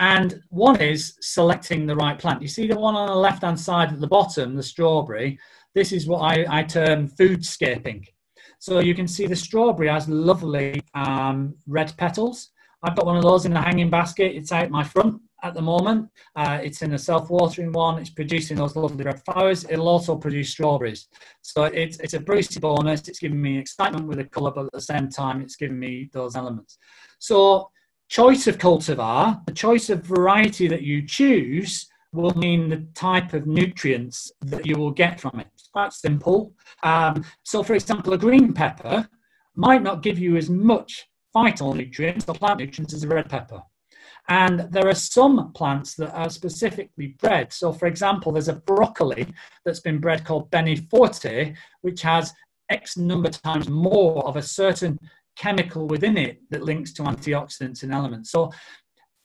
And one is selecting the right plant. You see the one on the left-hand side at the bottom, the strawberry. This is what I term foodscaping. So you can see the strawberry has lovely red petals. I've got one of those in a hanging basket. It's out my front at the moment. It's in a self-watering one. It's producing those lovely red flowers. It'll also produce strawberries. So it's a Brucey bonus. It's giving me excitement with the colour, but at the same time, it's giving me those elements. So choice of cultivar, the choice of variety that you choose will mean the type of nutrients that you will get from it. It's quite simple. So for example, a green pepper might not give you as much phytonutrients or plant nutrients as a red pepper. And there are some plants that are specifically bred. So for example, there's a broccoli that's been bred called Beniforte, which has X number times more of a certain chemical within it that links to antioxidants and elements. So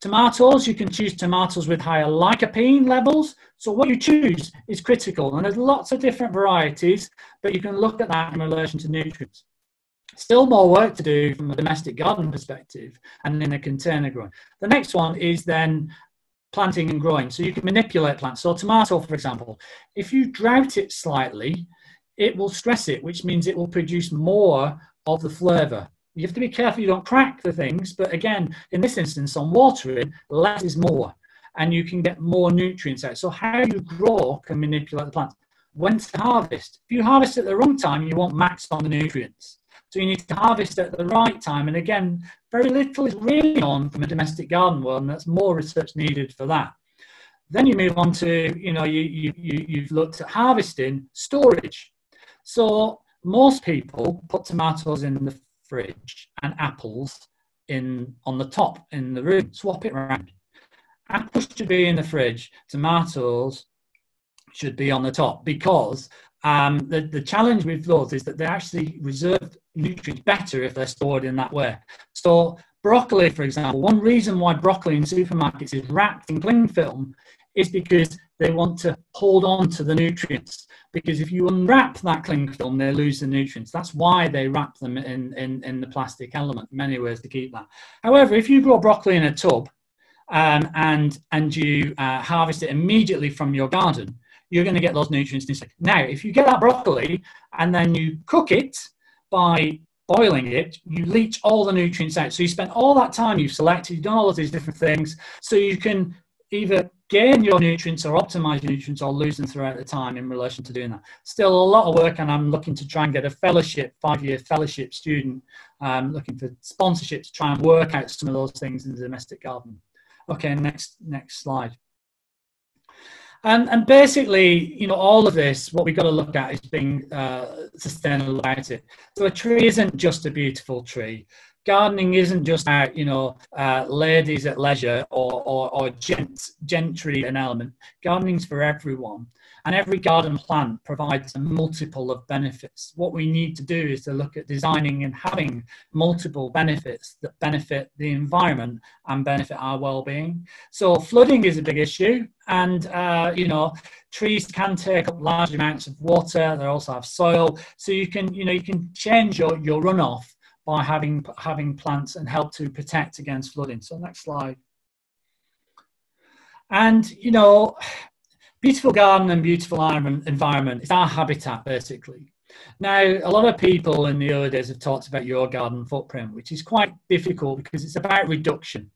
tomatoes, you can choose tomatoes with higher lycopene levels. So what you choose is critical. And there's lots of different varieties, but you can look at that in relation to nutrients. Still more work to do from a domestic garden perspective and in a container growing. The next one is then planting and growing. So you can manipulate plants. So tomato, for example, if you drought it slightly, it will stress it, which means it will produce more of the flavour. You have to be careful you don't crack the things, but again, in this instance on watering, less is more, and you can get more nutrients out. So how you grow can manipulate the plants. When to harvest. If you harvest at the wrong time, you won't max on the nutrients. So you need to harvest at the right time. And again, very little is really on from a domestic garden world, and that's more research needed for that. Then you move on to, you know, you've looked at harvesting, storage. So most people put tomatoes in the fridge and apples on the top in the room, swap it around. Apples should be in the fridge, tomatoes should be on the top, because the challenge with flowers is that they actually reserve nutrients better if they're stored in that way. So broccoli, for example, one reason why broccoli in supermarkets is wrapped in cling film is because they want to hold on to the nutrients, because if you unwrap that cling film, they lose the nutrients. That's why they wrap them in the plastic element, many ways to keep that. However, if you grow broccoli in a tub and you harvest it immediately from your garden, you're going to get those nutrients instantly. Now, if you get that broccoli and then you cook it by boiling it, you leach all the nutrients out. So you spent all that time you've selected, you've done all of these different things, so you can either gain your nutrients or optimize your nutrients or lose them throughout the time in relation to doing that. Still a lot of work, and I'm looking to try and get a fellowship, 5-year fellowship student, looking for sponsorship to try and work out some of those things in the domestic garden. Okay, next slide. And basically, you know, all of this, what we've got to look at is being sustainable about it. So a tree isn't just a beautiful tree. Gardening isn't just about, you know, ladies at leisure or gentry an element. Gardening's for everyone. And every garden plant provides a multiple of benefits. What we need to do is to look at designing and having multiple benefits that benefit the environment and benefit our well-being. So flooding is a big issue. And, you know, trees can take up large amounts of water. They also have soil. So you can, you know, you can change your runoff by having plants and help to protect against flooding. So next slide. And, you know, beautiful garden and beautiful environment, it's our habitat basically. Now, a lot of people in the early days have talked about your garden footprint, which is quite difficult because it's about reduction.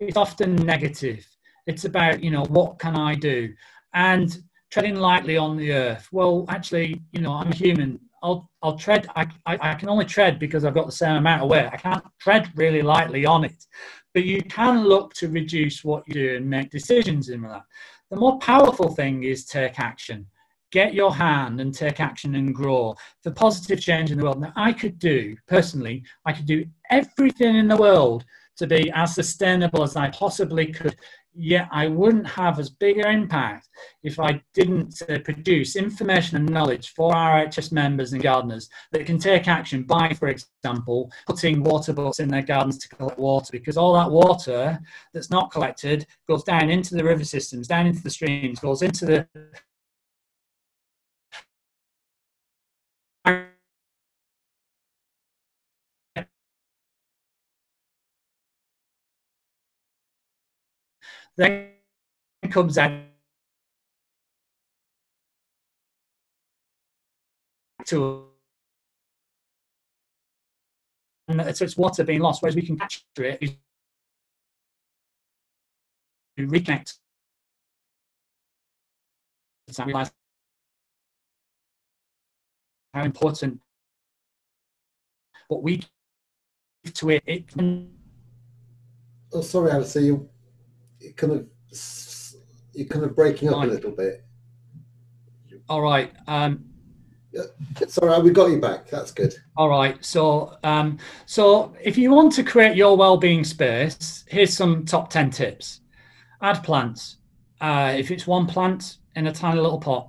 It's often negative. It's about, you know, what can I do? And treading lightly on the earth. Well, actually, you know, I'm a human. I'll tread, I can only tread because I've got the same amount of weight. I can't tread really lightly on it, but you can look to reduce what you do and make decisions in that. The more powerful thing is take action. Get your hand and take action and grow for positive change in the world. Now I could do, personally, I could do everything in the world to be as sustainable as I possibly could, yet I wouldn't have as big an impact if I didn't produce information and knowledge for RHS members and gardeners that can take action by, for example, putting water buckets in their gardens to collect water, because all that water that's not collected goes down into the river systems, down into the streams, goes into the then comes out to and so it's water being lost, whereas we can capture it, we reconnect and realize how important what we give to it. Oh, sorry, I see you. You're kind of breaking up a little bit. All right. Sorry, we got you back. That's good. All right. So, so if you want to create your well-being space, here's some top 10 tips. Add plants. If it's one plant in a tiny little pot,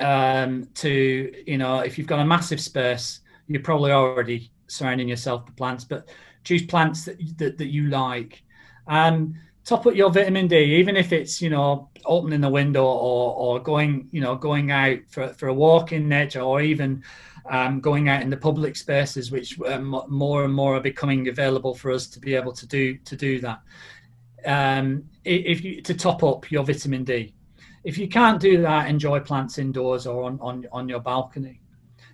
to, you know, if you've got a massive space, you're probably already surrounding yourself with plants, but choose plants that you like. Top up your vitamin D, even if it's, you know, opening the window or going, you know, going out for a walk in nature, or even going out in the public spaces, which more and more are becoming available for us to be able to do that. To top up your vitamin D. If you can't do that, enjoy plants indoors or on your balcony.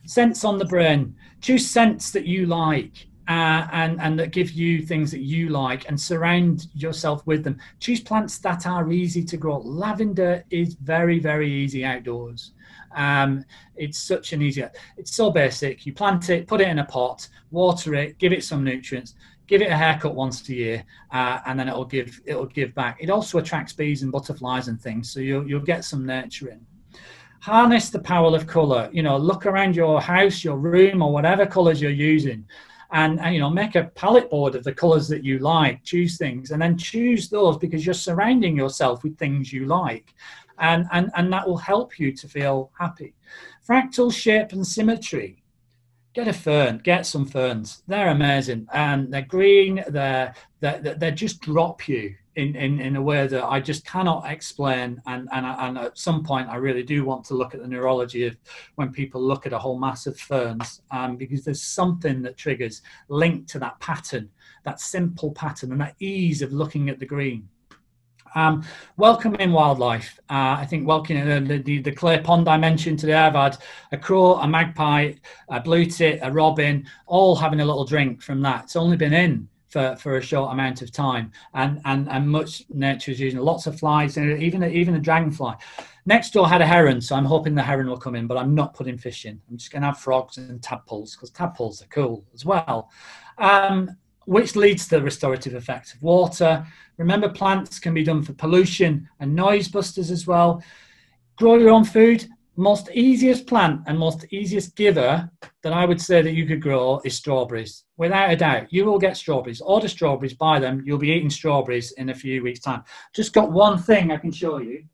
Scents on the brain. Choose scents that you like. And that give you things that you like, and surround yourself with them. Choose plants that are easy to grow. Lavender is very, very easy outdoors. It's such an easy, it's so basic. You plant it, put it in a pot, water it, give it some nutrients, give it a haircut once a year, and then it'll give back. It also attracts bees and butterflies and things, so you'll get some nurturing. Harness the power of colour. You know, look around your house, your room, or whatever colours you're using. and you know, make a palette board of the colours that you like, choose things, and then choose those, because you're surrounding yourself with things you like, and that will help you to feel happy. Fractal shape and symmetry. Get a fern, get some ferns. They're amazing. They're green, they just drop you in a way that I just cannot explain. And at some point I really do want to look at the neurology of when people look at a whole mass of ferns, because there's something that triggers linked to that pattern, that simple pattern and that ease of looking at the green. Welcoming wildlife. I think welcoming the clay pond I mentioned today, I've had a crow, a magpie, a blue tit, a robin, all having a little drink from that. It's only been in for a short amount of time, and much nature is using lots of flies, and even a dragonfly. Next door had a heron, so I'm hoping the heron will come in, but I'm not putting fish in. I'm just going to have frogs and tadpoles, because tadpoles are cool as well. Which leads to the restorative effect of water. Remember, plants can be done for pollution and noise busters as well. Grow your own food. Most easiest plant and most easiest giver that I would say that you could grow is strawberries. Without a doubt, you will get strawberries. Order strawberries, buy them. You'll be eating strawberries in a few weeks' time. Just got one thing I can show you.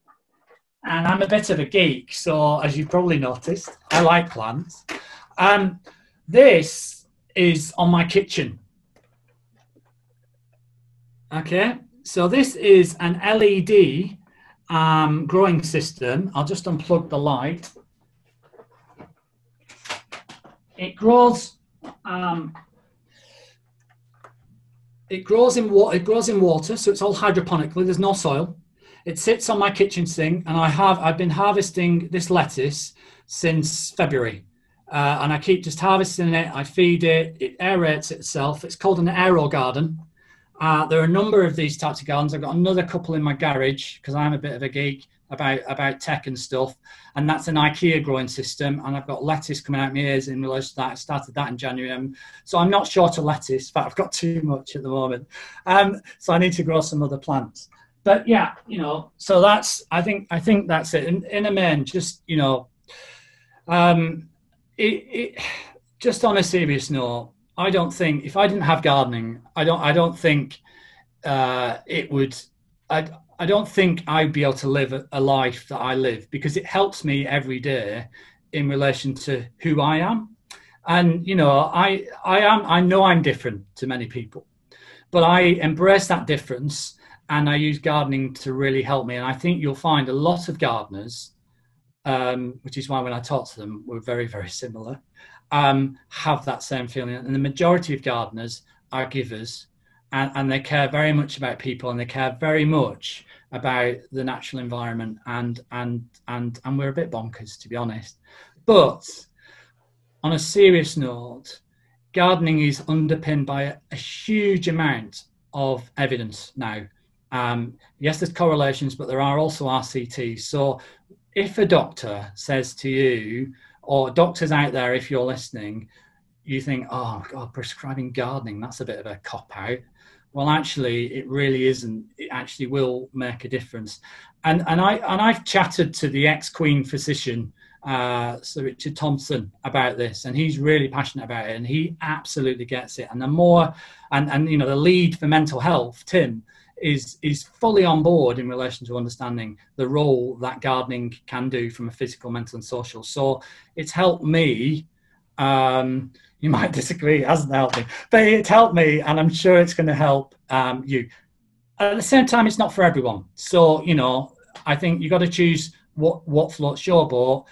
And I'm a bit of a geek, so as you've probably noticed, I like plants. This is on my kitchen. Okay, so this is an LED growing system. I'll just unplug the light. It grows in water, so it's all hydroponically. There's no soil. It sits on my kitchen sink, and I've been harvesting this lettuce since February. And I keep just harvesting it. I feed it. It aerates itself. It's called an aerogarden. There are a number of these types of gardens. I've got another couple in my garage because I'm a bit of a geek about tech and stuff. And that's an Ikea growing system. And I've got lettuce coming out my ears in relation to that. I started that in January. So I'm not short of lettuce, but I've got too much at the moment. So I need to grow some other plants. But yeah, you know, so that's, I think that's it. In a man, just, you know, just on a serious note, I don't think, if I didn't have gardening, I don't think I'd be able to live a life that I live, because it helps me every day in relation to who I am. And, you know, I know I'm different to many people, but I embrace that difference and I use gardening to really help me. And I think you'll find a lot of gardeners, which is why when I talk to them, we're very, very similar. Have that same feeling, and the majority of gardeners are givers, and they care very much about people, and they care very much about the natural environment, and we're a bit bonkers, to be honest. But on a serious note, gardening is underpinned by a huge amount of evidence now. Yes, there's correlations, but there are also RCTs. So if a doctor says to you, or doctors out there, if you're listening, you think, oh God, prescribing gardening, that's a bit of a cop-out. Well, actually, it really isn't. It actually will make a difference. And I've chatted to the ex-Queen physician, Sir Richard Thompson, about this, and he's really passionate about it, and he absolutely gets it. And the more, and you know, the lead for mental health, Tim, is fully on board in relation to understanding the role that gardening can do from a physical, mental and social. So it's helped me. You might disagree, it hasn't helped me, but it's helped me, and I'm sure it's going to help you. At the same time, it's not for everyone. So, you know, I think you've got to choose what floats your boat,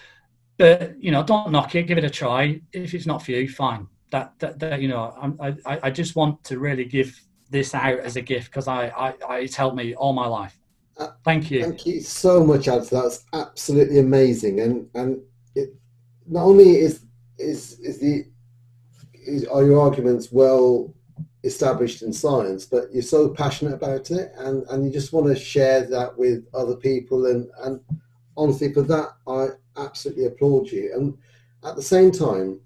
but, you know, don't knock it, give it a try. If it's not for you, fine. That you know, I just want to really give this out as a gift, because it's helped me all my life. Thank you. Thank you so much, Alistair. That's absolutely amazing, and it not only are your arguments well established in science, but you're so passionate about it, and you just want to share that with other people, and honestly, for that I absolutely applaud you. And at the same time,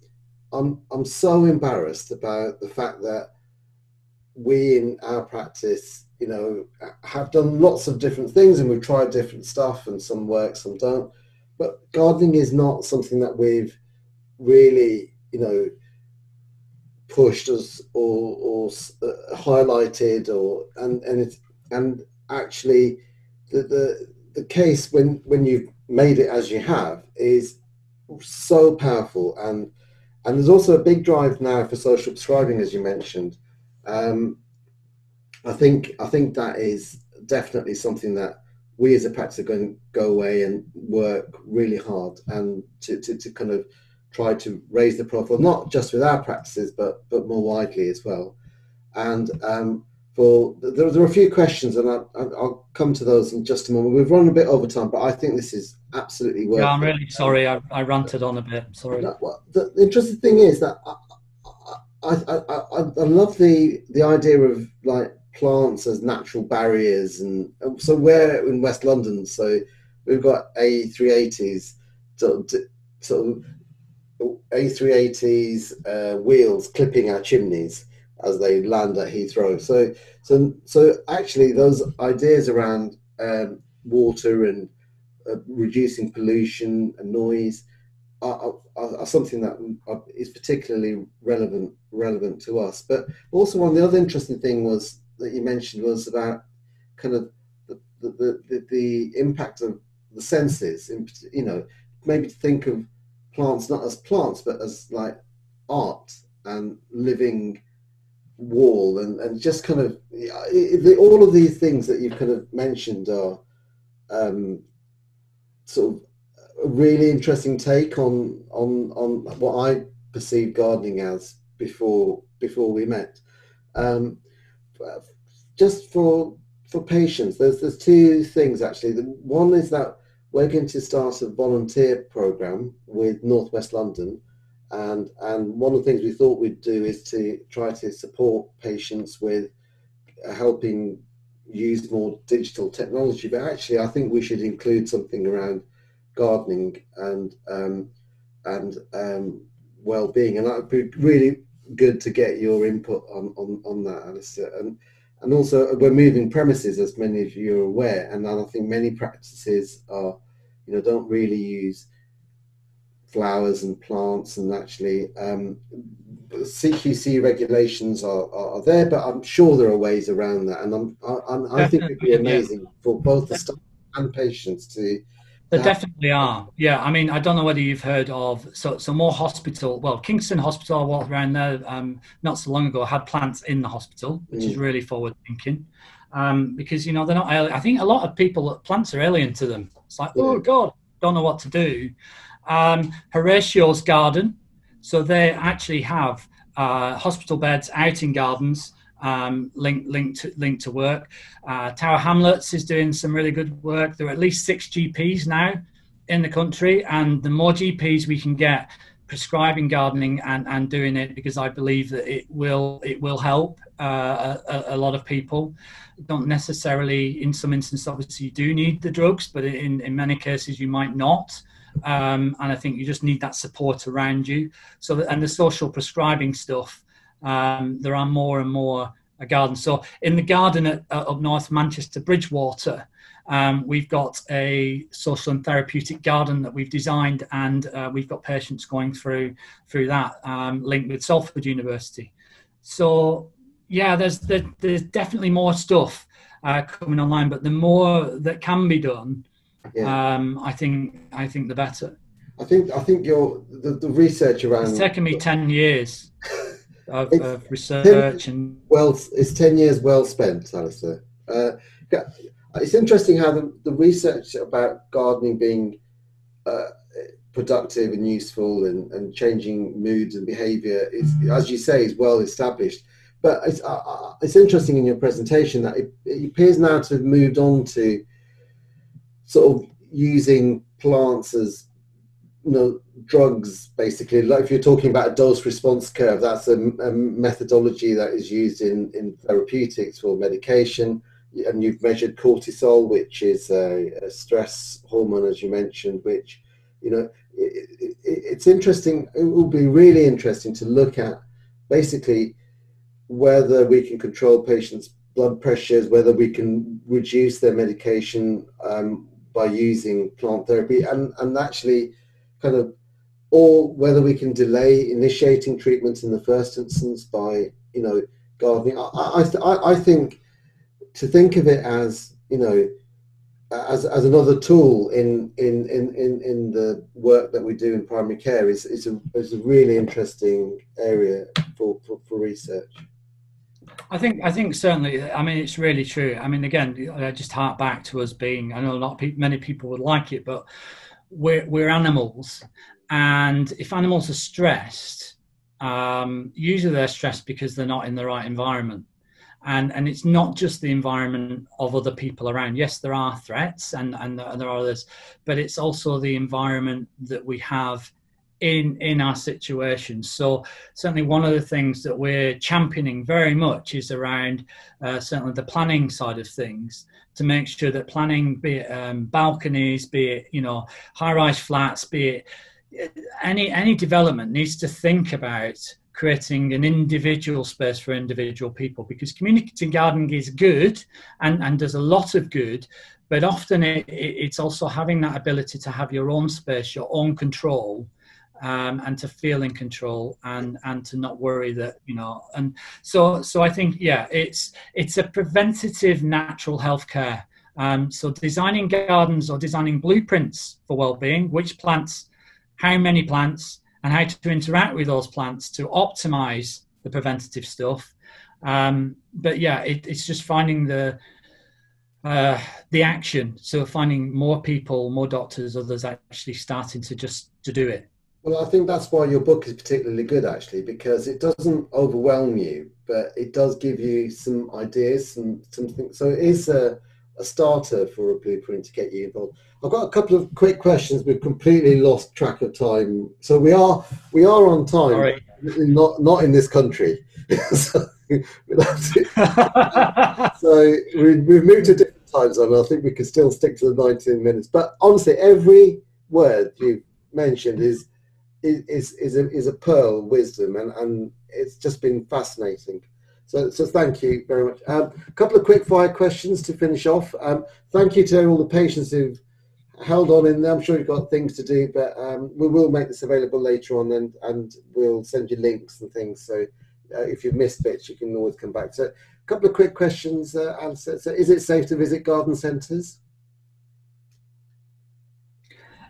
I'm so embarrassed about the fact that we in our practice, you know, have done lots of different things, and we've tried different stuff, and some work, some don't, but gardening is not something that we've really, you know, pushed as or highlighted, or and actually the case when you've made it as you have is so powerful. And there's also a big drive now for social prescribing, as you mentioned. I think that is definitely something that we as a practice are going to go away and work really hard and to kind of try to raise the profile, not just with our practices, but more widely as well. And there are a few questions, and I'll come to those in just a moment. We've run a bit over time, but I think this is absolutely worth it. Yeah, I'm really sorry. I ranted on a bit. Sorry. The interesting thing is that I love the idea of like plants as natural barriers, and so we're in West London, so we've got A380s, sort of A380s wheels clipping our chimneys as they land at Heathrow. So actually those ideas around water and reducing pollution and noise are something that is particularly relevant to us. But also one of the other interesting thing was that you mentioned was about kind of the impact of the senses, you know, maybe to think of plants not as plants but as like art and living wall, and just kind of all of these things that you've kind of mentioned are sort of a really interesting take on what I perceived gardening as before we met. Just for patients, there's two things actually. One is that we're going to start a volunteer program with North West London, and one of the things we thought we'd do is to try to support patients with helping use more digital technology. But actually, I think we should include something around gardening and well-being, and that would be really good to get your input on that, Alistair. And also, we're moving premises, as many of you are aware, and I think many practices are, you know, don't really use flowers and plants, and actually CQC regulations are there, but I'm sure there are ways around that, and I think it'd be amazing for both the staff and patients to. There definitely are. Yeah, I mean, I don't know whether you've heard of so more hospital. Well, Kingston Hospital, I walked around there not so long ago, had plants in the hospital, which is really forward thinking, because you know they're not. I think a lot of people, plants are alien to them. It's like, oh God, don't know what to do. Horatio's Garden, so they actually have hospital beds out in gardens, linked to work. Tower Hamlets is doing some really good work. There are at least 6 GPs now in the country, and the more GPs we can get prescribing gardening and doing it, because I believe that it will help a lot of people. Don't necessarily, in some instances obviously you do need the drugs, but in many cases you might not. And I think you just need that support around you. So, and the social prescribing stuff, there are more and more gardens. So in the garden at up north Manchester, Bridgewater, we've got a social and therapeutic garden that we've designed, and we've got patients going through that, linked with Salford University. So yeah, there's definitely more stuff coming online, but the more that can be done, yeah. I think the better. I think the research around. It's taken me 10 years of research, it's 10 years well spent, Alistair. It's interesting how the research about gardening being productive and useful and changing moods and behaviour is, as you say, is well established. But it's interesting in your presentation that it appears now to have moved on to sort of using plants as, you know, drugs basically. Like if you're talking about a dose response curve, that's a methodology that is used in therapeutics for medication, and you've measured cortisol, which is a stress hormone, as you mentioned, which, you know, it's interesting. It will be really interesting to look at basically whether we can control patients' blood pressures, whether we can reduce their medication by using plant therapy, and actually kind of or whether we can delay initiating treatments in the first instance by, you know, gardening. I think to think of it as, you know, as another tool in the work that we do in primary care is a really interesting area for research. I think certainly, I mean, it's really true. I mean, again, I just hark back to us being, I know not many people would like it, but we're animals. And if animals are stressed, usually they're stressed because they're not in the right environment. And it's not just the environment of other people around. Yes, there are threats and there are others, but it's also the environment that we have in our situation. So certainly one of the things that we're championing very much is around certainly the planning side of things, to make sure that planning, be it balconies, be it, you know, high-rise flats, be it any development, needs to think about creating an individual space for individual people, because community gardening is good and does a lot of good, but often it's also having that ability to have your own space, your own control, and to feel in control and to not worry that, you know. And so I think, yeah, it's a preventative natural healthcare. So designing gardens or designing blueprints for well-being, which plants, how many plants, and how to interact with those plants to optimize the preventative stuff. But yeah, it's just finding the action. So finding more people, more doctors, others actually starting to do it. Well, I think that's why your book is particularly good, actually, because it doesn't overwhelm you, but it does give you some ideas and something. So it is a starter for a blueprint to get you involved. I've got a couple of quick questions. We've completely lost track of time, so we are on time. Sorry. Not in this country. So, so we've moved to different time zone. I think we can still stick to the 19 minutes. But honestly, every word you mentioned is a pearl of wisdom, and it's just been fascinating. So thank you very much. A couple of quick fire questions to finish off. Thank you to all the patients who've held on in there. I'm sure you've got things to do, but we will make this available later on, and we'll send you links and things. So if you've missed bits, you can always come back. So a couple of quick questions. So is it safe to visit garden centres?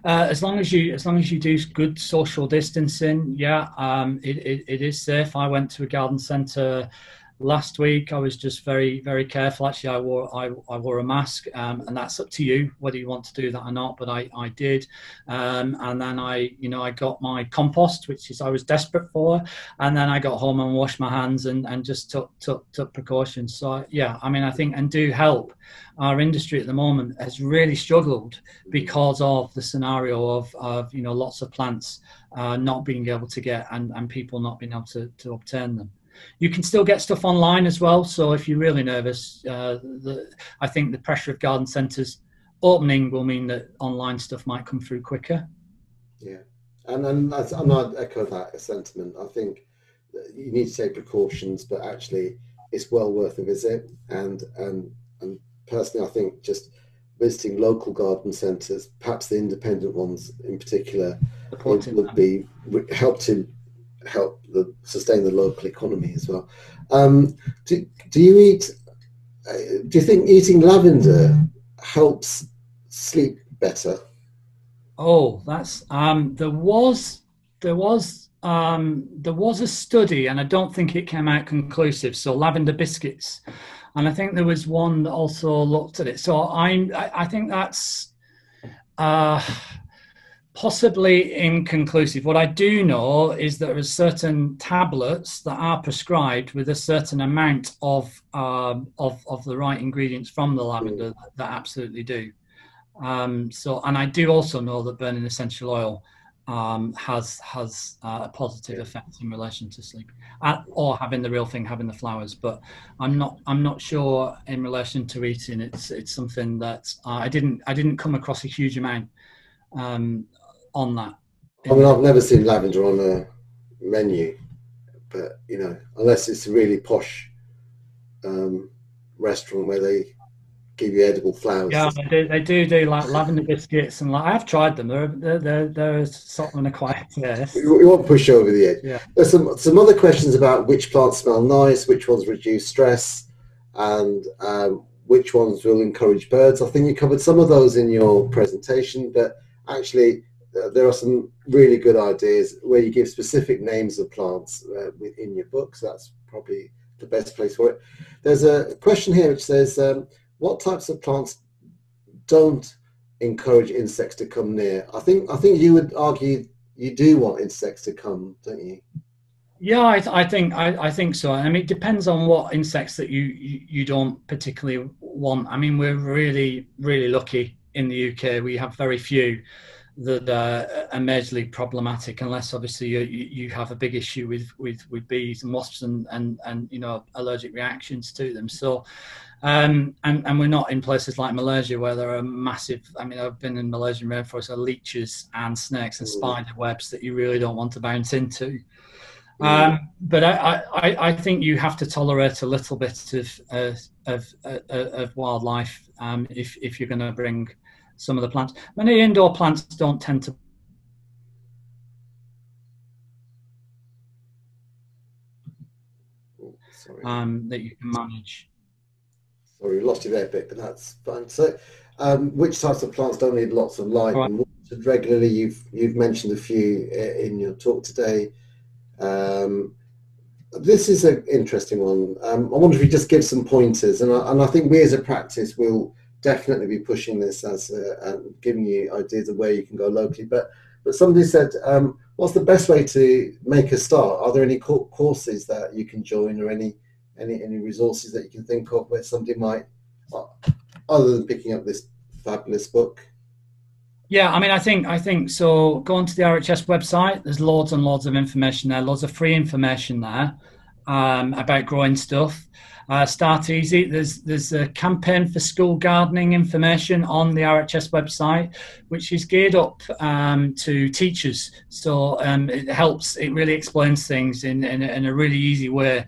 As long as you do good social distancing, yeah, it is safe. I went to a garden centre last week. I was just very, very careful. Actually, I wore a mask, and that's up to you whether you want to do that or not. But I did, and then I got my compost, which is I was desperate for, and then I got home and washed my hands and just took precautions. So yeah, I mean, I think, and do help. Our industry at the moment has really struggled because of the scenario of you know, lots of plants not being able to get and people not being able to obtain them. You can still get stuff online as well. So if you're really nervous, I think the pressure of garden centres opening will mean that online stuff might come through quicker. Yeah, and I'd echo that sentiment. I think you need to take precautions, but actually it's well worth a visit. And personally, I think just visiting local garden centres, perhaps the independent ones in particular, would help to help sustain the local economy as well. Do you think eating lavender helps sleep better? Oh, that's there was a study, and I don't think it came out conclusive. So lavender biscuits, and I think there was one that also looked at it. So I think that's possibly inconclusive. What I do know is that there are certain tablets that are prescribed with a certain amount of the right ingredients from the lavender that absolutely do. And I do also know that burning essential oil has a positive effect in relation to sleep, or having the real thing, having the flowers. But I'm not sure in relation to eating. It's something that I didn't come across a huge amount on that. I mean, I've never seen lavender on a menu, but you know, unless it's a really posh restaurant where they give you edible flowers. Yeah, they do like lavender biscuits, and like I've tried them. They're sort of an acquired taste. We won't push over the edge. Yeah. There's some other questions about which plants smell nice, which ones reduce stress, and which ones will encourage birds. I think you covered some of those in your presentation, but actually there are some really good ideas where you give specific names of plants within your book, so that's probably the best place for it. There's a question here which says, what types of plants don't encourage insects to come near? I think you would argue you do want insects to come, don't you? Yeah, I think so. I mean, it depends on what insects that you don't particularly want. I mean, we're really, really lucky in the UK. We have very few that are majorly problematic, unless obviously you have a big issue with bees and wasps and you know, allergic reactions to them. So and we're not in places like Malaysia where there are massive, I mean, I've been in Malaysian rainforest, there are leeches and snakes and spider webs that you really don't want to bounce into. But I think you have to tolerate a little bit of wildlife if you're going to bring some of the plants. Many indoor plants don't tend to that you can manage. Sorry, we lost you there a bit, but that's fine. So, which types of plants don't need lots of light and water regularly? You've mentioned a few in your talk today. This is an interesting one. I wonder if we just give some pointers, and I think we as a practice will definitely be pushing this as and giving you ideas of where you can go locally. But somebody said, what's the best way to make a start? Are there any courses that you can join, or any resources that you can think of where somebody might, other than picking up this fabulous book? Yeah, I mean, I think so. Go onto the RHS website. There's loads and loads of information there. Loads of free information there about growing stuff. Start easy. There's a campaign for school gardening information on the RHS website, which is geared up to teachers. so it helps. It really explains things in a really easy way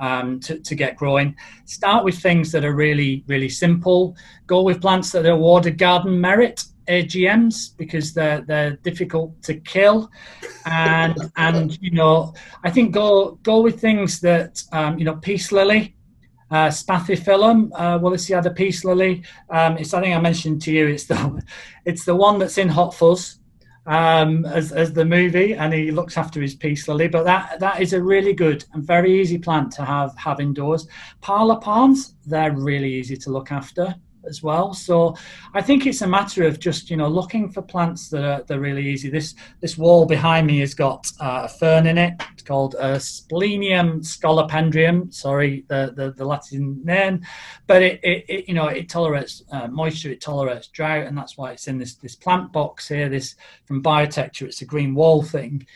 to get growing. Start with things that are really, really simple. Go with plants that are awarded garden merit, AGMs, because they're difficult to kill, and you know, I think go with things that you know, peace lily, spathiphyllum, Wollasseada peace lily. It's, I think I mentioned to you, it's the one that's in Hot Fuzz as the movie, and he looks after his peace lily. But that is a really good and very easy plant to have indoors. Parlour palms, they're really easy to look after as well. So I think it's a matter of just, you know, looking for plants that are really easy. This wall behind me has got a fern in it. It's called Asplenium scolopendrium. Sorry, the Latin name, but it you know, it tolerates moisture, it tolerates drought, and that's why it's in this plant box here. This from Biotecture. It's a green wall thing.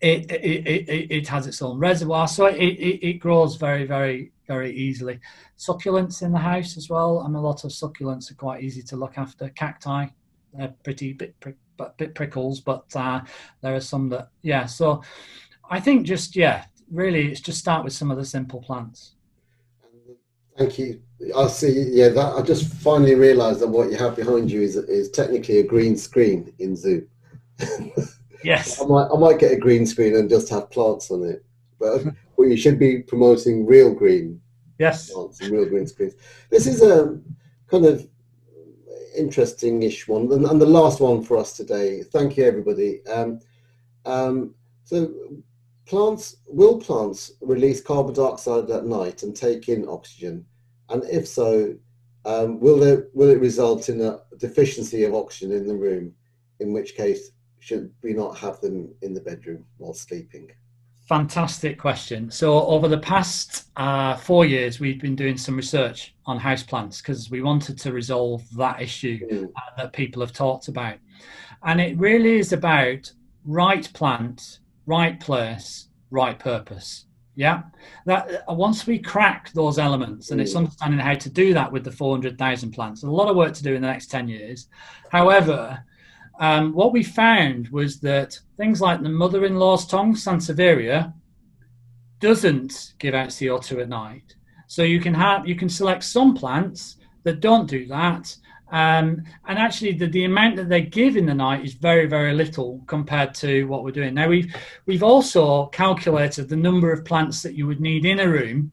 It has its own reservoir, so it grows very, very, very easily. Succulents in the house as well. I mean, a lot of succulents are quite easy to look after. Cacti, they're pretty bit prickles, but there are some that, yeah. So I think just, yeah, really, it's just start with some of the simple plants. Thank you. I see. Yeah, that I just finally realised that what you have behind you is technically a green screen in Zoom. Yes, I might get a green screen and just have plants on it. But well, you should be promoting real green. Yes, plants and real green screens. This is a kind of interesting-ish one, and the last one for us today. Thank you, everybody. So, will plants release carbon dioxide at night and take in oxygen? And if so, will it result in a deficiency of oxygen in the room? In which case, should we not have them in the bedroom while sleeping? Fantastic question. So over the past 4 years, we've been doing some research on houseplants because we wanted to resolve that issue that people have talked about. And it really is about right plant, right place, right purpose. Yeah, that once we crack those elements, and it's understanding how to do that with the 400,000 plants, a lot of work to do in the next 10 years. However, what we found was that things like the mother-in-law's tongue, Sansevieria, doesn't give out CO2 at night. So you can select some plants that don't do that. And actually the amount that they give in the night is very, very little compared to what we're doing. Now we've also calculated the number of plants that you would need in a room,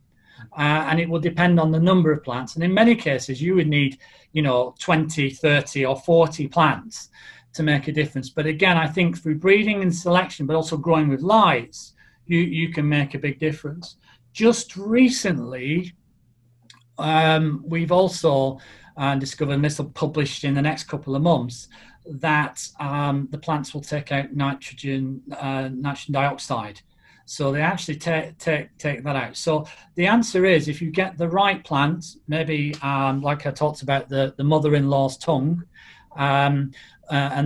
and it will depend on the number of plants. And in many cases you would need, 20, 30 or 40 plants to make a difference. But again, I think through breeding and selection, but also growing with lights, you can make a big difference. Just recently, we've also discovered, and this will be published in the next couple of months, that the plants will take out nitrogen dioxide. So they actually take that out. So the answer is, if you get the right plant, maybe like I talked about the mother-in-law's tongue, and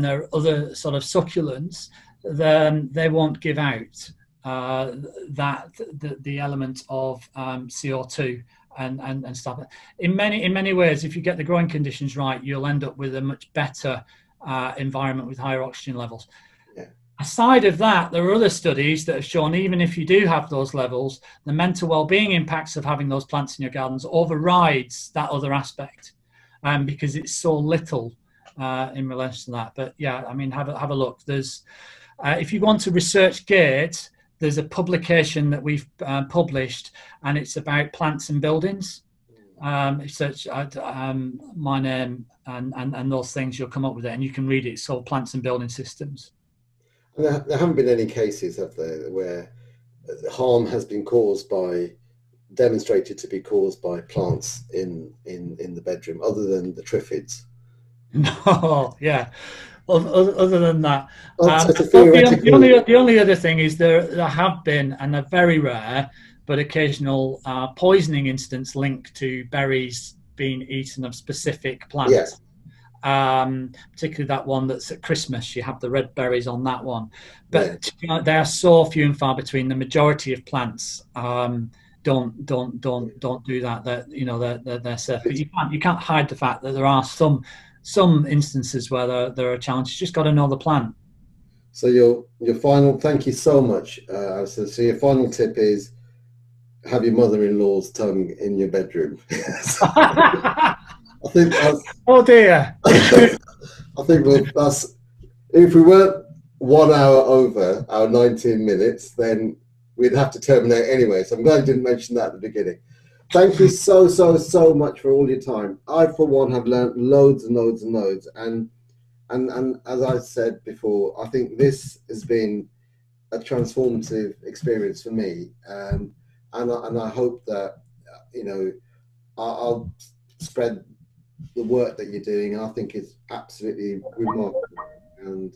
there are other sort of succulents, then they won't give out the element of CO2. And stuff. In many ways, if you get the growing conditions right, you'll end up with a much better environment with higher oxygen levels. Yeah. Aside of that, there are other studies that have shown even if you do have those levels, the mental well-being impacts of having those plants in your gardens overrides that other aspect, because it's so little in relation to that. But yeah, I mean, have a look. There's if you want to ResearchGate, there's a publication that we've published, and it's about plants and buildings. Search my name and those things, you'll come up with it, and you can read it. It's called Plants and Building Systems. And there haven't been any cases, have there, where harm has been demonstrated to be caused by plants in the bedroom, other than the triffids? No, yeah. Other than that, the only other thing is there have been, and they're very rare, but occasional poisoning incidents linked to berries being eaten of specific plants. Yeah. Particularly that one that's at Christmas, you have the red berries on that one. But yeah, they are so few and far between. The majority of plants don't do that. They're safe. But you can't hide the fact that there are some instances where there are challenges. You just got to know the plan. So your final, thank you so much, Alistair. So your final tip is, have your mother-in-law's tongue in your bedroom. I think that's, oh dear. I think that's, if we weren't 1 hour over our 19 minutes, then we'd have to terminate anyway. So I'm glad you didn't mention that at the beginning. Thank you so much for all your time. I, for one, have learned loads and loads and loads. And as I said before, I think this has been a transformative experience for me. And I hope that, I'll spread the work that you're doing. I think it's absolutely remarkable. And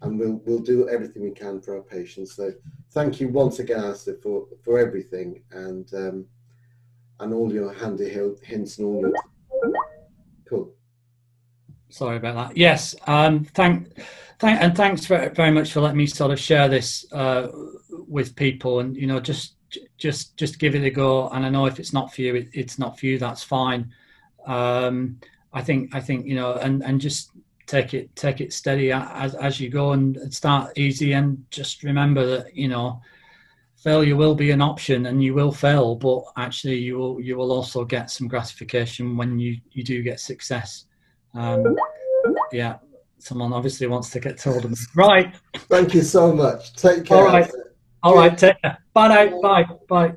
we'll do everything we can for our patients. So thank you once again, Alistair, for everything. And all your handy hints and all your... Cool. Sorry about that. Yes, thanks very much for letting me sort of share this with people, and just give it a go. And I know if it's not for you, it's not for you. That's fine. I think and just take it steady as you go, and start easy, and just remember that failure will be an option, and you will fail, but actually you will also get some gratification when you do get success. Yeah, someone obviously wants to get told them. Right. Thank you so much. Take care. All right. Take care. Bye now. Bye. Bye.